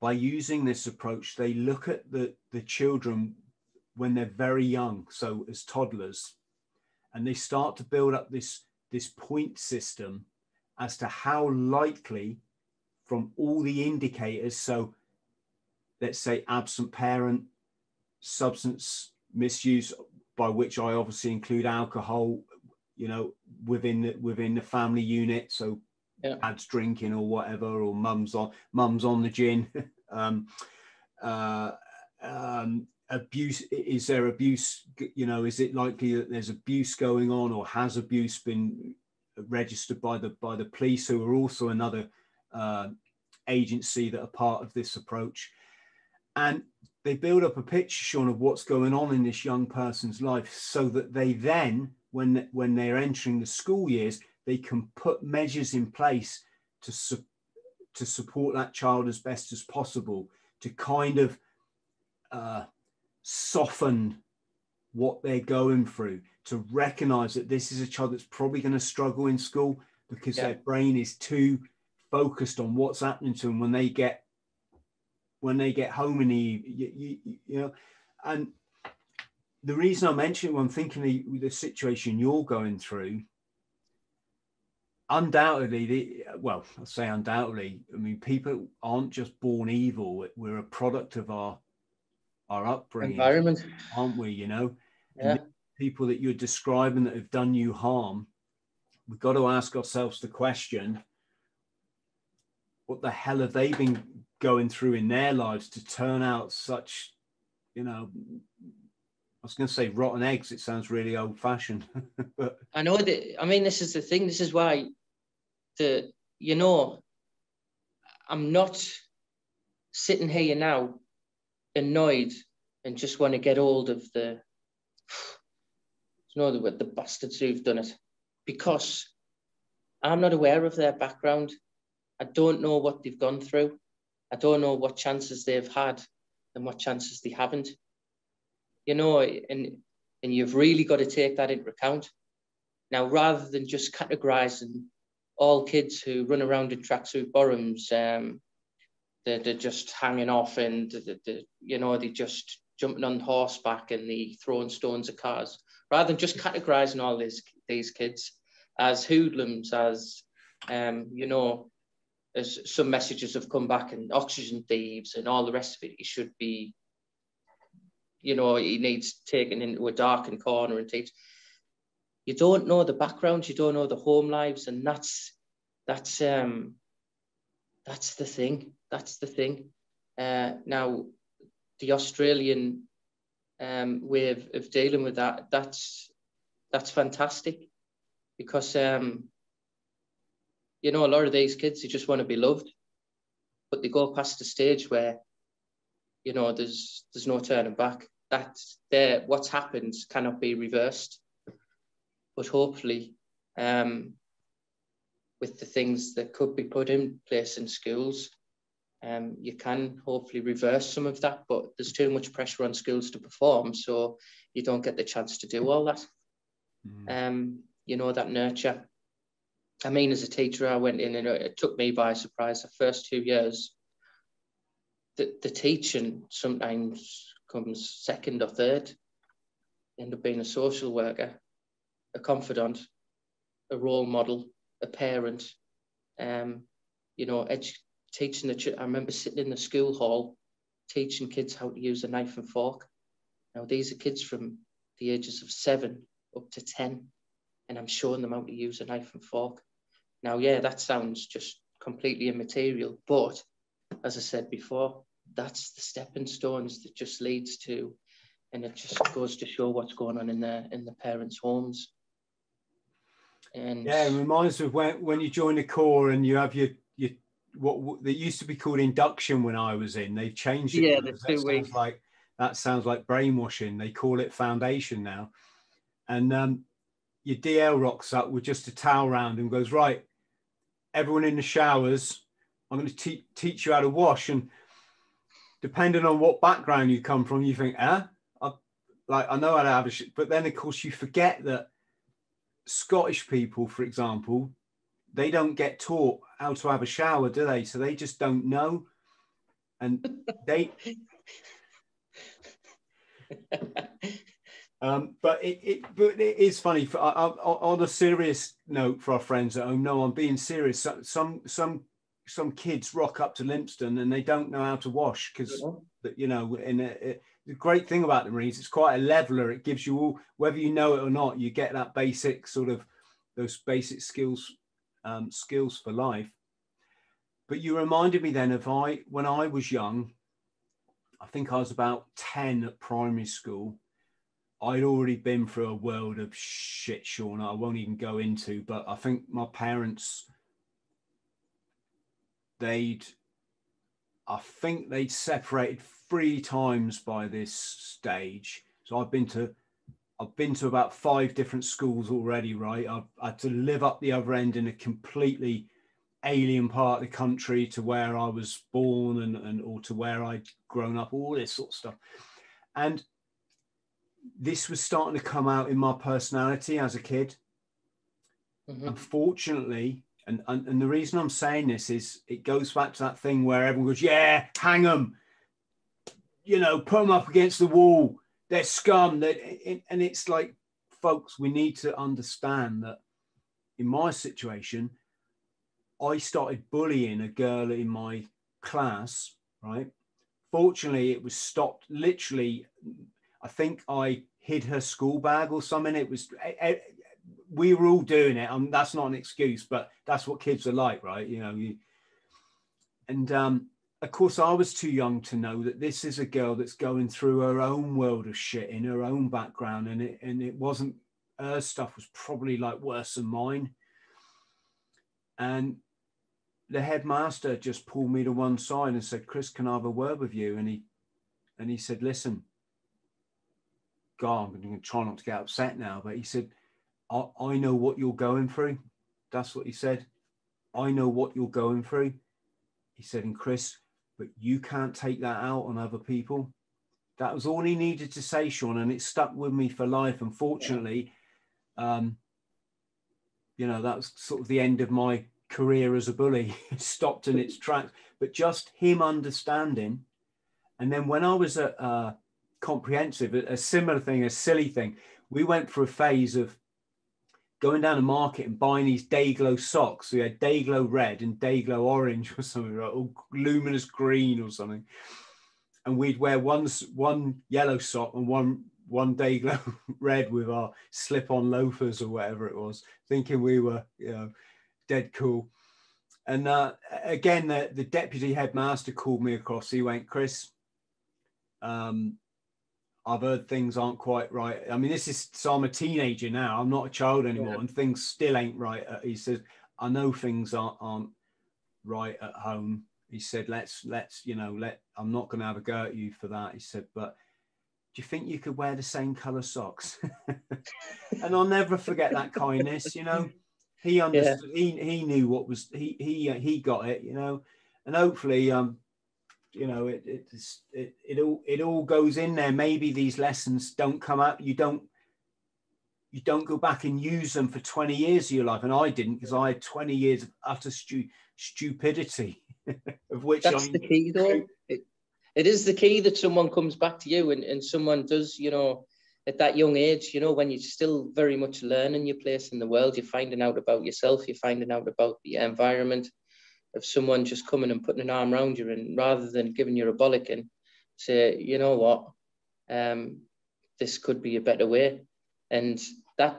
by using this approach, they look at the children when they're very young, so as toddlers, and they start to build up this point system as to how likely, from all the indicators, so let's say absent parent, substance misuse, by which I obviously include alcohol, you know, within the family unit. So yeah, dad's drinking or whatever, or mum's on the gin. Abuse, is there abuse, you know, is it likely that there's abuse going on, or has abuse been registered by the police, who are also another agency that are part of this approach? And they build up a picture, Sean, of what's going on in this young person's life, so that they then, when they're entering the school years, they can put measures in place to support that child as best as possible, to kind of soften what they're going through, to recognize that this is a child that's probably going to struggle in school, because yeah, their brain is too focused on what's happening to them when they get home in the you know. And the reason I mention it, when I'm thinking the situation you're going through, undoubtedly, I say undoubtedly, I mean, people aren't just born evil. We're a product of our upbringing, environment, aren't we? You know, yeah. And people that you're describing that have done you harm, we've got to ask ourselves the question: what the hell have they been going through in their lives to turn out such, you know, I was going to say rotten eggs. It sounds really old-fashioned. But I know that. I mean, this is the thing. This is why, you know, I'm not sitting here now annoyed and just want to get hold of the bastards who've done it, because I'm not aware of their background. I don't know what they've gone through. I don't know what chances they've had and what chances they haven't. You know, and you've really got to take that into account. Now, rather than just categorising all kids who run around in tracksuit bottoms, they're just hanging off, and they're just jumping on horseback and they're throwing stones at cars. Rather than just categorising all these kids as hoodlums, as as some messages have come back, and oxygen thieves and all the rest of it, it should be, you know, he needs taken into a darkened corner and teach. You don't know the background, you don't know the home lives, and that's the thing. That's the thing. Now, the Australian way of dealing with that's fantastic, because you know, a lot of these kids, they just want to be loved, but they go past the stage where, you know, there's no turning back. What's happened cannot be reversed. But hopefully, with the things that could be put in place in schools, you can hopefully reverse some of that. But there's too much pressure on schools to perform, so you don't get the chance to do all that. Mm. You know, that nurture. I mean, as a teacher, I went in and it took me by surprise the first 2 years. The teaching sometimes comes second or third. End up being a social worker, a confidant, a role model, a parent, you know, teaching I remember sitting in the school hall teaching kids how to use a knife and fork. Now, these are kids from the ages of 7 up to 10, and I'm showing them how to use a knife and fork. Now, yeah, that sounds just completely immaterial, but as I said before, that's the stepping stones that just leads to, and it just goes to show what's going on in the parents' homes. And yeah, it reminds me of when you join the Corps and you have your what that used to be called induction when I was in. They've changed it. Yeah, that sounds like brainwashing. They call it foundation now. And your DL rocks up with just a towel round and goes, right, everyone in the showers, I'm going to teach you how to wash. And depending on what background you come from, you think, I know how to have a shit. But then, of course, you forget that Scottish people, for example, they don't get taught how to have a shower, do they? So they just don't know. And they... But it is funny. On a serious note, for our friends at home, no, I'm being serious. Some kids rock up to Lympston and they don't know how to wash because, you know, the great thing about the Marines, it's quite a leveler. It gives you all, whether you know it or not, you get that basic sort of, those basic skills, skills for life. But you reminded me then of when I was young, I think I was about 10 at primary school. I'd already been through a world of shit, Sean, I won't even go into, but I think my parents, they'd separated 3 times by this stage. So I've been to about 5 different schools already, right? I had to live up the other end in a completely alien part of the country to where I was born and or to where I'd grown up, all this sort of stuff. And this was starting to come out in my personality as a kid. Mm-hmm. Unfortunately, and the reason I'm saying this is it goes back to that thing where everyone goes, yeah, hang them, you know, put them up against the wall. They're scum. And it's like, folks, we need to understand that in my situation, I started bullying a girl in my class, right? Fortunately, it was stopped. Literally, I think I hid her school bag or something. It was, we were all doing it. That's not an excuse, but that's what kids are like, right? You know, of course, I was too young to know that this is a girl that's going through her own world of shit in her own background. And it wasn't, her stuff was probably like worse than mine. And the headmaster just pulled me to one side and said, Chris, can I have a word with you? And he said, listen, God, I'm going to try not to get upset now, but he said, I know what you're going through. That's what he said. I know what you're going through. He said, and Chris, but you can't take that out on other people. That was all he needed to say, Sean, and it stuck with me for life. Unfortunately, you know, that was sort of the end of my career as a bully. Stopped in its tracks. But just him understanding. And then when I was at comprehensive, a similar thing, a silly thing, we went through a phase of going down the market and buying these Day-Glo socks. We had Day-Glo red and Day-Glo orange or something, right? Or luminous green or something. And we'd wear one yellow sock and one Day-Glo red with our slip-on loafers or whatever it was, thinking we were, you know, dead cool. And again, the deputy headmaster called me across. He went, Chris, I've heard things aren't quite right. I mean, so I'm a teenager now. I'm not a child anymore, yeah. And things still ain't right. He said, I know things aren't right at home. He said, I'm not going to have a go at you for that. He said, but do you think you could wear the same color socks? And I'll never forget that kindness, you know. He understood, yeah. He knew what was, he got it, you know, and hopefully, you know, it all goes in there. Maybe these lessons don't come out. You don't go back and use them for 20 years of your life. And I didn't, because I had 20 years of utter stupidity, of which that's the key, though. It is the key that someone comes back to you and someone does, you know, at that young age, you know, when you're still very much learning your place in the world, you're finding out about yourself, you're finding out about the environment. Of someone just coming and putting an arm around you and rather than giving you a bollock and say, you know what, this could be a better way. And that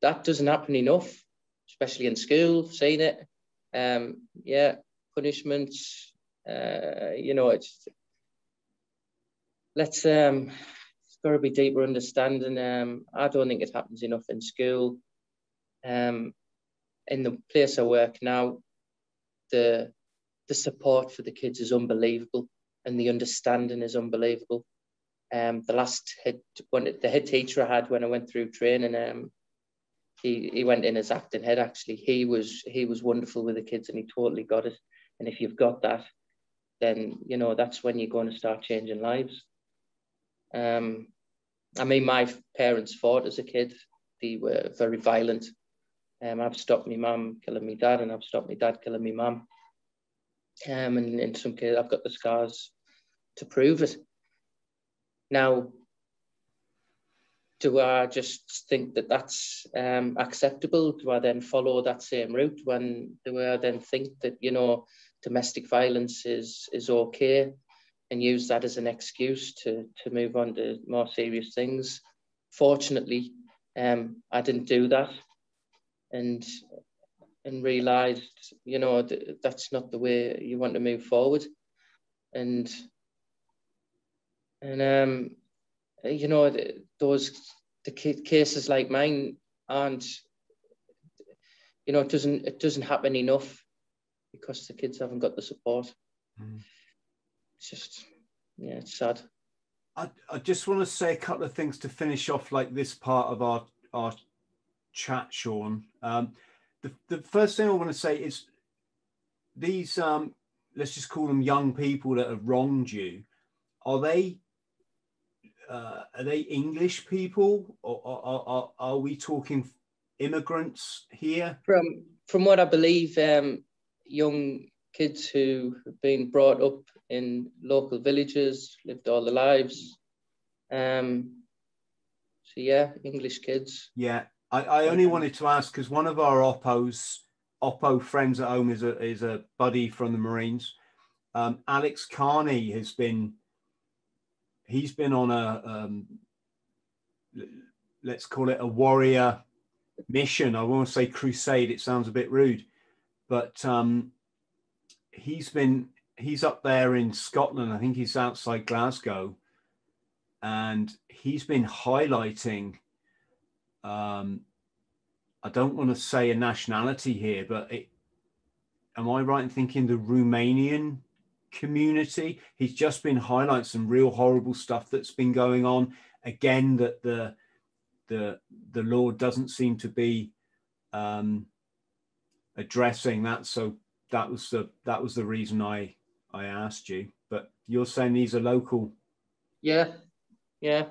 doesn't happen enough, especially in school, saying it. Yeah, punishments, you know, it's got to be deeper understanding. I don't think it happens enough in school. In the place I work now, the support for the kids is unbelievable and the understanding is unbelievable. The last head teacher I had when I went through training, he went in as acting head, actually. He was wonderful with the kids and he totally got it. And if you've got that, then, you know, that's when you're going to start changing lives. I mean, my parents fought as a kid. They were very violent. I've stopped my mum killing my dad, and I've stopped my dad killing my mum. And in some cases, I've got the scars to prove it. Now, do I just think that that's acceptable? Do I then follow that same route? Do I then think that, you know, domestic violence is okay? and use that as an excuse to move on to more serious things. Fortunately, I didn't do that, and realised, you know, that's not the way you want to move forward. And you know, the cases like mine aren't, you know, it doesn't happen enough because the kids haven't got the support. Mm. It's just, yeah, it's sad. I just want to say a couple of things to finish off, like this part of our chat, Sean. The first thing I want to say is these, let's just call them young people that have wronged you. Are they English people, or are we talking immigrants here? From what I believe, young kids who have been brought up in local villages, lived all their lives. So yeah, English kids. Yeah, I only wanted to ask because one of our oppo friends at home is a buddy from the Marines. Alex Carney has been, he's been on a, let's call it a warrior mission. I won't say crusade, it sounds a bit rude, but he's up there in Scotland. I think he's outside Glasgow, and he's been highlighting, I don't want to say a nationality here, but am I right in thinking the Romanian community? He's just been highlighting some real horrible stuff that's been going on. Again, that the law doesn't seem to be addressing that. So that was the reason I asked you. But you're saying these are local. Yeah, yeah,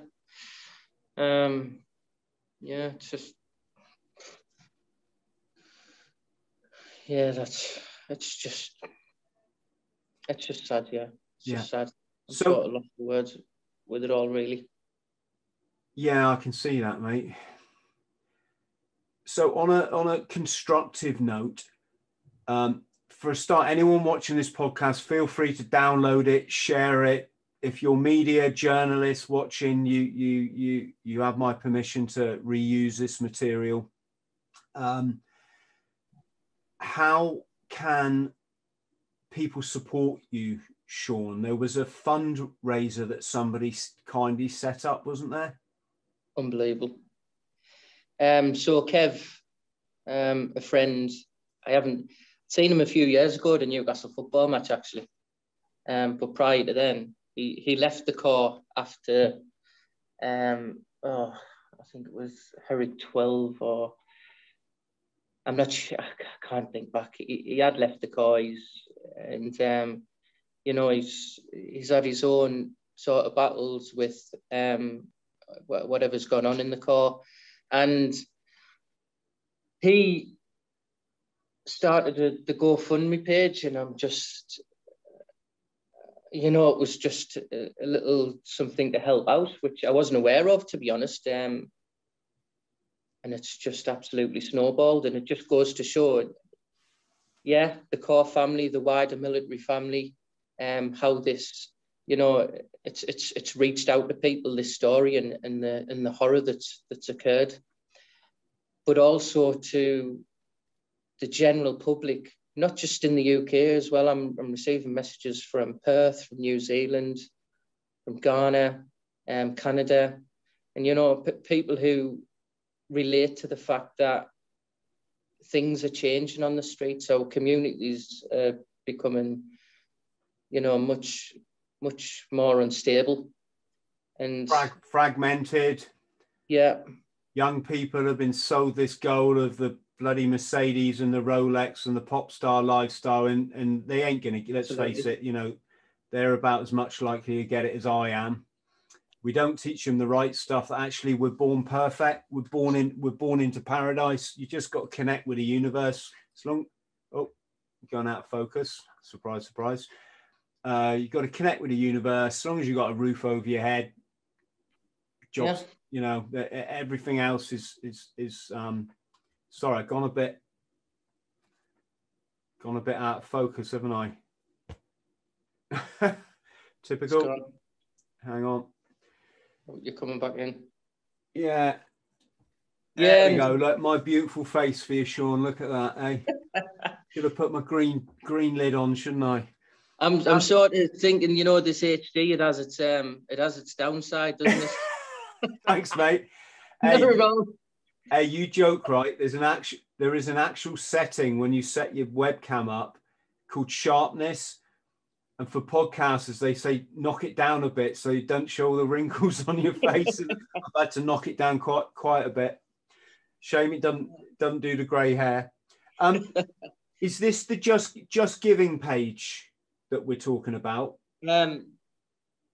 yeah. It's just, yeah, it's just sad. Yeah, it's just sad. I've got a lot of words with it all, really. Yeah, I can see that, mate. So on a constructive note, for a start, anyone watching this podcast, feel free to download it, share it. If you're media journalists watching, you have my permission to reuse this material. How can people support you, Sean? There was a fundraiser that somebody kindly set up, wasn't there? Unbelievable. So Kev, a friend, I haven't seen him a few years ago at a Newcastle football match, actually. But prior to then, he left the Corps after, I think it was Herrick 12 or... I'm not sure, I can't think back. He had left the Corps, and, you know, he's had his own sort of battles with whatever's gone on in the Corps. And he started the GoFundMe page, and I'm just, you know, it was just a little something to help out, which I wasn't aware of, to be honest. And it's just absolutely snowballed, and it just goes to show, yeah, the Corps family, the wider military family, how this, you know, it's reached out to people, this story and the horror that's occurred, but also to the general public, not just in the UK as well. I'm receiving messages from Perth, from New Zealand, from Ghana, Canada, and, you know, people who relate to the fact that things are changing on the street. So communities are becoming, you know, much more unstable and fragmented. Yeah. Young people have been sold this goal of the bloody Mercedes and the Rolex and the pop star lifestyle, and they ain't gonna, let's face it, you know, they're about as much likely to get it as I am. We don't teach them the right stuff. Actually, we're born perfect. We're born into paradise. You just got to connect with the universe. As long, oh, going out of focus. Surprise, surprise. You got to connect with the universe. As long as you got a roof over your head, jobs. Yeah. You know, everything else is. Sorry, I've gone a bit out of focus, haven't I? Typical. Hang on. You're coming back in. Yeah. There we go. Look, my beautiful face for you, Sean. Look at that, eh? Should have put my green lid on, shouldn't I? I'm sort of thinking, you know, this HD, it has its downside, doesn't it? Thanks, mate. You joke, right? There is an actual setting when you set your webcam up called sharpness. And for podcasters, they say knock it down a bit so you don't show all the wrinkles on your face. I've had to knock it down quite a bit. Shame it doesn't do the grey hair. Is this the Just Giving page that we're talking about?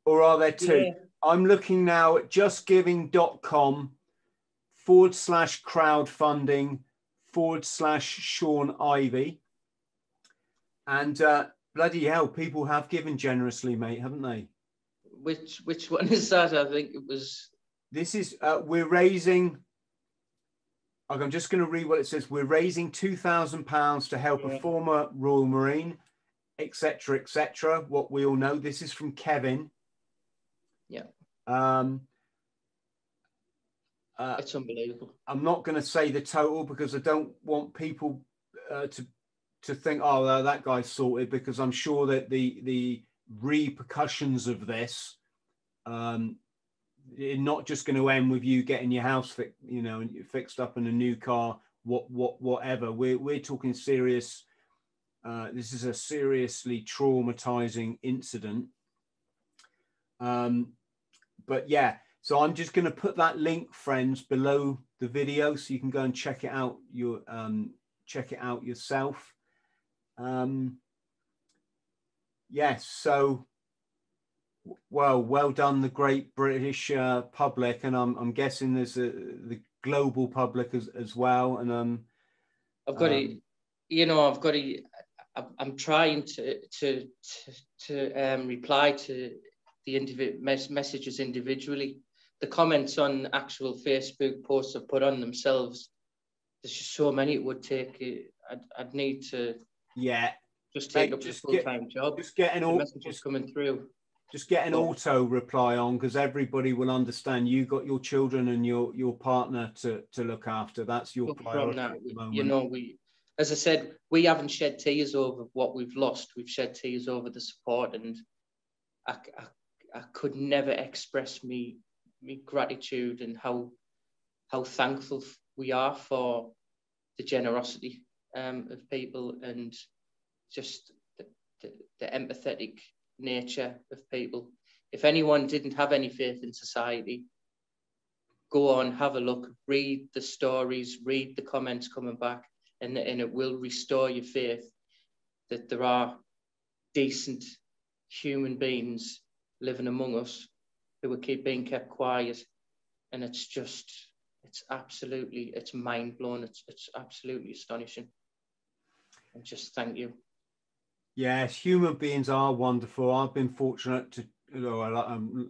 Or are there two? Yeah. I'm looking now at justgiving.com/crowdfunding/Sean Ivey. And bloody hell, people have given generously, mate, haven't they? Which one is that? I think it was... This is, we're raising... I'm just going to read what it says. We're raising £2,000 to help a former Royal Marine, etc., etc. What we all know. This is from Kevin. Yeah. It's unbelievable. I'm not going to say the total because I don't want people to think, oh, that guy's sorted, because I'm sure that the repercussions of this, it's not just going to end with you getting your house fixed up and a new car, whatever. We're talking serious. This is a seriously traumatizing incident. But yeah, so I'm just going to put that link, friends, below the video, so you can go and check it out. Check it out yourself. Yes, so well done, the great British public, and I'm guessing there's the global public as well. And I'm trying to reply to the messages individually. The comments on actual Facebook posts I've put on themselves, there's just so many it would take. I'd need to just take up a full-time job. Just getting all the messages coming through. Just get an auto reply on, because everybody will understand you got your children and your partner to look after. That's your priority at the moment. You know, as I said, we haven't shed tears over what we've lost. We've shed tears over the support, and I could never express me gratitude and how thankful we are for the generosity of people, and just the empathetic nature of people. If anyone didn't have any faith in society, go on, have a look, read the stories, read the comments coming back, and it will restore your faith that there are decent human beings living among us who are being kept quiet. And it's mind-blowing. It's absolutely astonishing. And just thank you. Yes, human beings are wonderful. I've been fortunate to,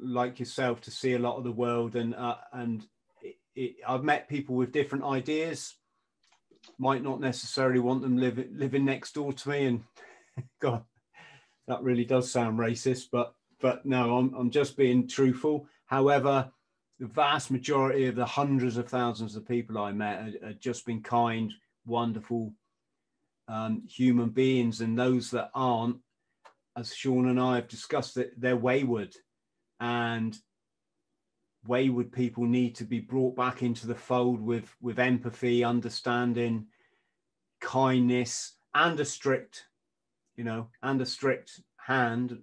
like yourself, to see a lot of the world, and I've met people with different ideas. Might not necessarily want them living next door to me, and God, that really does sound racist. But no, I'm just being truthful. However, the vast majority of the hundreds of thousands of people I met have just been kind, wonderful human beings, and those that aren't, as Sean and I have discussed, that they're wayward, and wayward people need to be brought back into the fold with empathy, understanding, kindness, and a strict hand.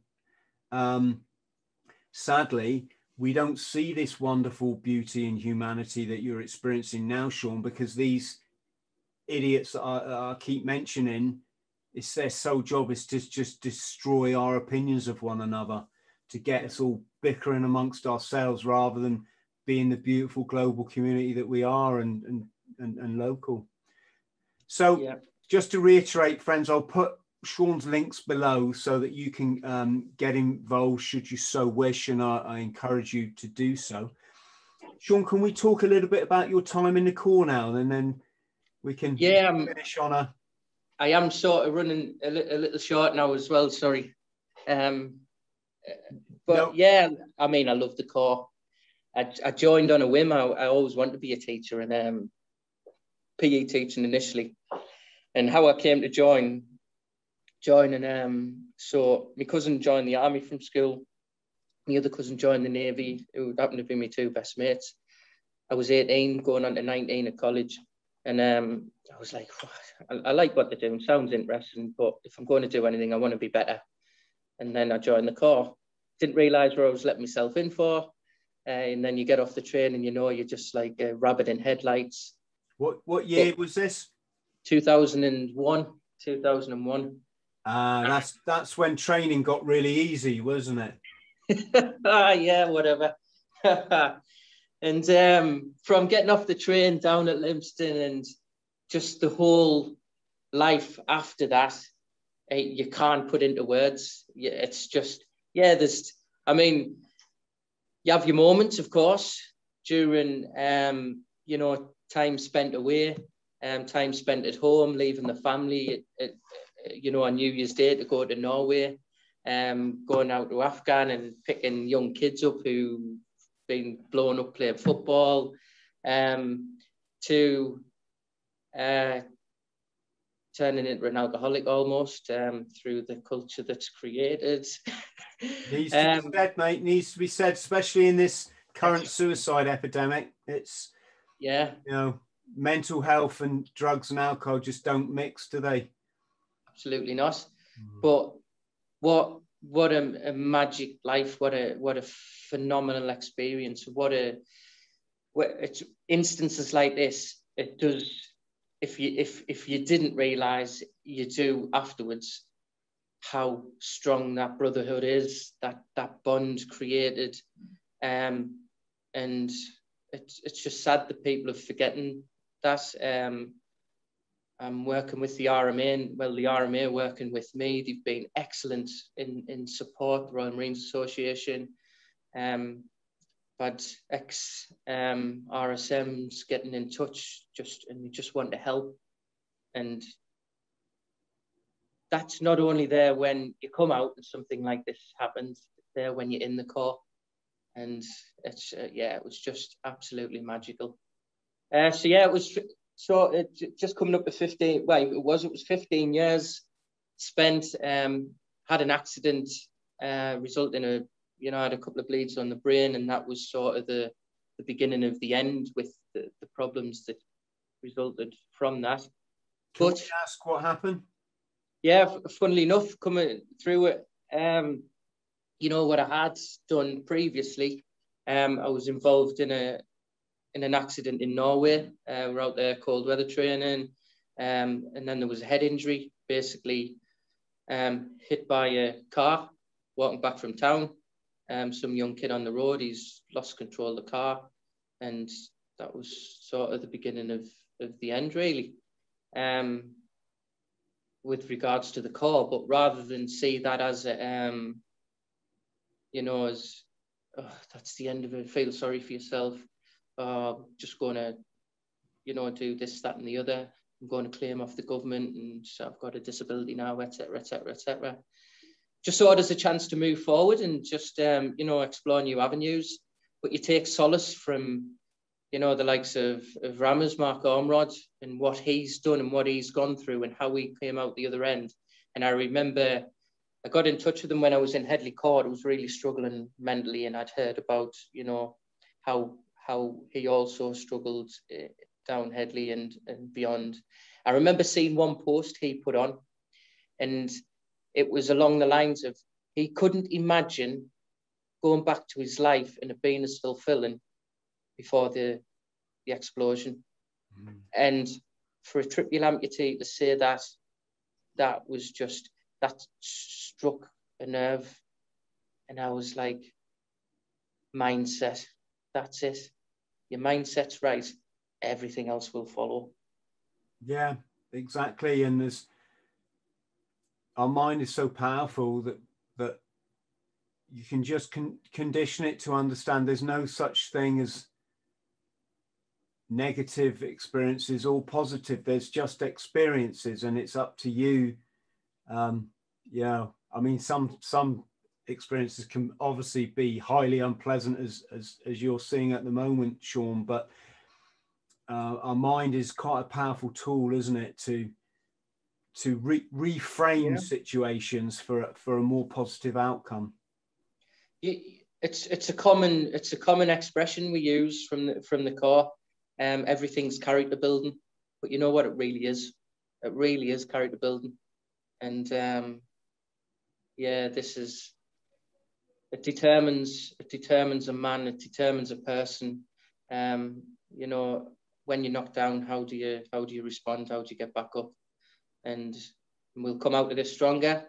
Sadly, we don't see this wonderful beauty and humanity that you're experiencing now, Sean, because these idiots I keep mentioning, it's their sole job is to just destroy our opinions of one another, to get us all bickering amongst ourselves rather than being the beautiful global community that we are and local. So just to reiterate, friends, I'll put Sean's links below so that you can get involved should you so wish, and I encourage you to do so. Sean, can we talk a little bit about your time in the Corps now, and then we can finish on a... I am sort of running a little short now as well, sorry. But yeah, I mean, I love the Corps. I joined on a whim. I always wanted to be a teacher, and PE teaching initially. And how I came to join, and so my cousin joined the army from school. My other cousin joined the Navy, who happened to be my two best mates. I was 18, going on to 19 at college. And I was like, I like what they're doing. Sounds interesting, but if I'm going to do anything, I want to be better. And then I joined the Corps. Didn't realise what I was letting myself in for. And then you get off the train and, you know, you're just like a rabbit in headlights. What year was this? 2001. That's when training got really easy, wasn't it? Yeah, whatever. And from getting off the train down at Lympston and just the whole life after that, you can't put into words. It's just, yeah, there's, I mean, you have your moments, of course, during, you know, time spent away, time spent at home, leaving the family, you know, on New Year's Day to go to Norway. Going out to Afghan and picking young kids up who've been blown up playing football, to turning into an alcoholic almost, through the culture that's created. Needs to be said, mate. Needs to be said, especially in this current suicide epidemic. It's, yeah, you know, mental health and drugs and alcohol just don't mix, do they? Absolutely not. Mm. But what a magic life, what a phenomenal experience, it's instances like this, it does, if you didn't realize, you do afterwards, how strong that brotherhood is, that bond created, and it's just sad that people are forgetting that. I'm working with the RMA, well, the RMA working with me. They've been excellent in support, the Royal Marines Association. But ex-RSMs getting in touch, and they just want to help. And that's not only there when you come out and something like this happens, it's there when you're in the Corps. And it's, yeah, it was just absolutely magical. So yeah, it was... So it just coming up to 15, well, it was 15 years spent, had an accident, resulting in I had a couple of bleeds on the brain, and that was sort of the beginning of the end with the problems that resulted from that. But, can you ask what happened? Yeah, funnily enough, coming through it, you know, what I had done previously, I was involved in an accident in Norway. We're out there cold weather training, and then there was a head injury, basically hit by a car walking back from town. Some young kid on the road, he's lost control of the car, and that was sort of the beginning of the end, really, with regards to the Corps. But rather than see that as as, oh, that's the end of it, feel sorry for yourself, just going to, you know, do this, that, and the other. I'm going to claim off the government, and so I've got a disability now, etc., etc., etc. Just saw it as a chance to move forward and just, you know, explore new avenues. But you take solace from, you know, the likes of Rammers, Mark Armrod, and what he's done and what he's gone through and how he came out the other end. And I remember I got in touch with him when I was in Headley Court. I was really struggling mentally, and I'd heard about, you know, how he also struggled down Headley and beyond. I remember seeing one post he put on, and it was along the lines of, he couldn't imagine going back to his life and it being as fulfilling before the explosion. Mm. And for a triple amputee to say that was just, that struck a nerve. And I was like, mindset, that's it. Your mindset's right, everything else will follow. Yeah, exactly. And there's, our mind is so powerful that you can just condition it to understand there's no such thing as negative experiences or positive. There's just experiences, and it's up to you. Yeah, I mean, some experiences can obviously be highly unpleasant, as you're seeing at the moment, Sean, but our mind is quite a powerful tool, isn't it, to reframe situations for a more positive outcome. It's a common expression we use from the core. Everything's character building, but you know what, it really is character building. And it determines a man, it determines a person. You know, when you're knocked down, how do you respond? How do you get back up? And we'll come out of this stronger.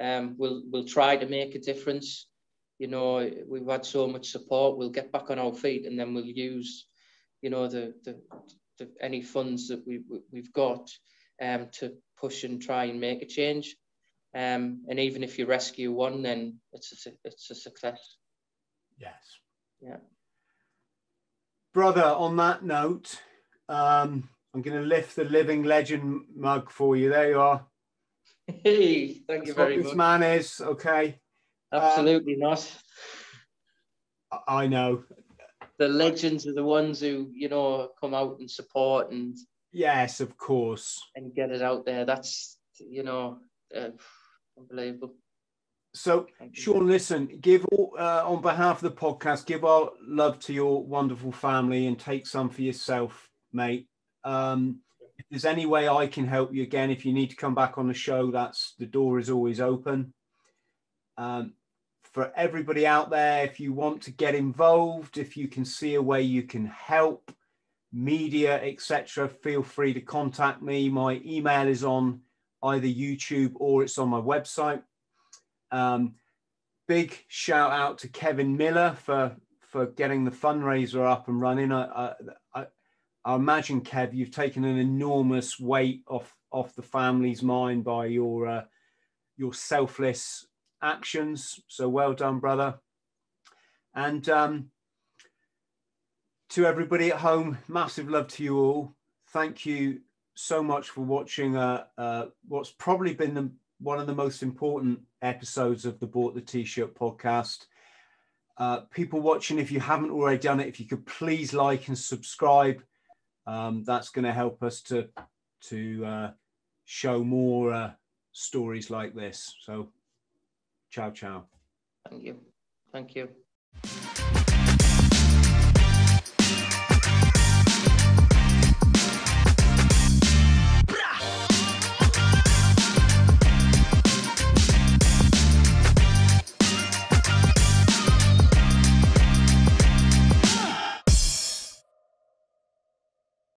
We'll try to make a difference. You know, we've had so much support. We'll get back on our feet, and then we'll use, you know, the any funds that we've got to push and try and make a change. And even if you rescue one, then it's a success. Yes. Yeah. Brother, on that note, I'm going to lift the Living Legend mug for you. There you are. Hey, thank you very much. This man is, okay. Absolutely not. I know. The legends are the ones who, you know, come out and support and... Yes, of course. And get it out there. That's, you know, unbelievable. So, Sean, listen, on behalf of the podcast, give our love to your wonderful family and take some for yourself, mate. If there's any way I can help you again, if you need to come back on the show, the door is always open. For everybody out there, if you want to get involved, if you can see a way you can help, media, etc., feel free to contact me. My email is on either YouTube or it's on my website. Big shout out to Kevin Miller for getting the fundraiser up and running. I imagine, Kev, you've taken an enormous weight off the family's mind by your selfless actions. So well done, brother. And to everybody at home, massive love to you all. Thank you so much for watching what's probably been one of the most important episodes of the Bought the T-Shirt podcast. People watching, if you haven't already done it, if you could please like and subscribe. That's going to help us to show more stories like this. So, ciao, ciao. Thank you. Thank you.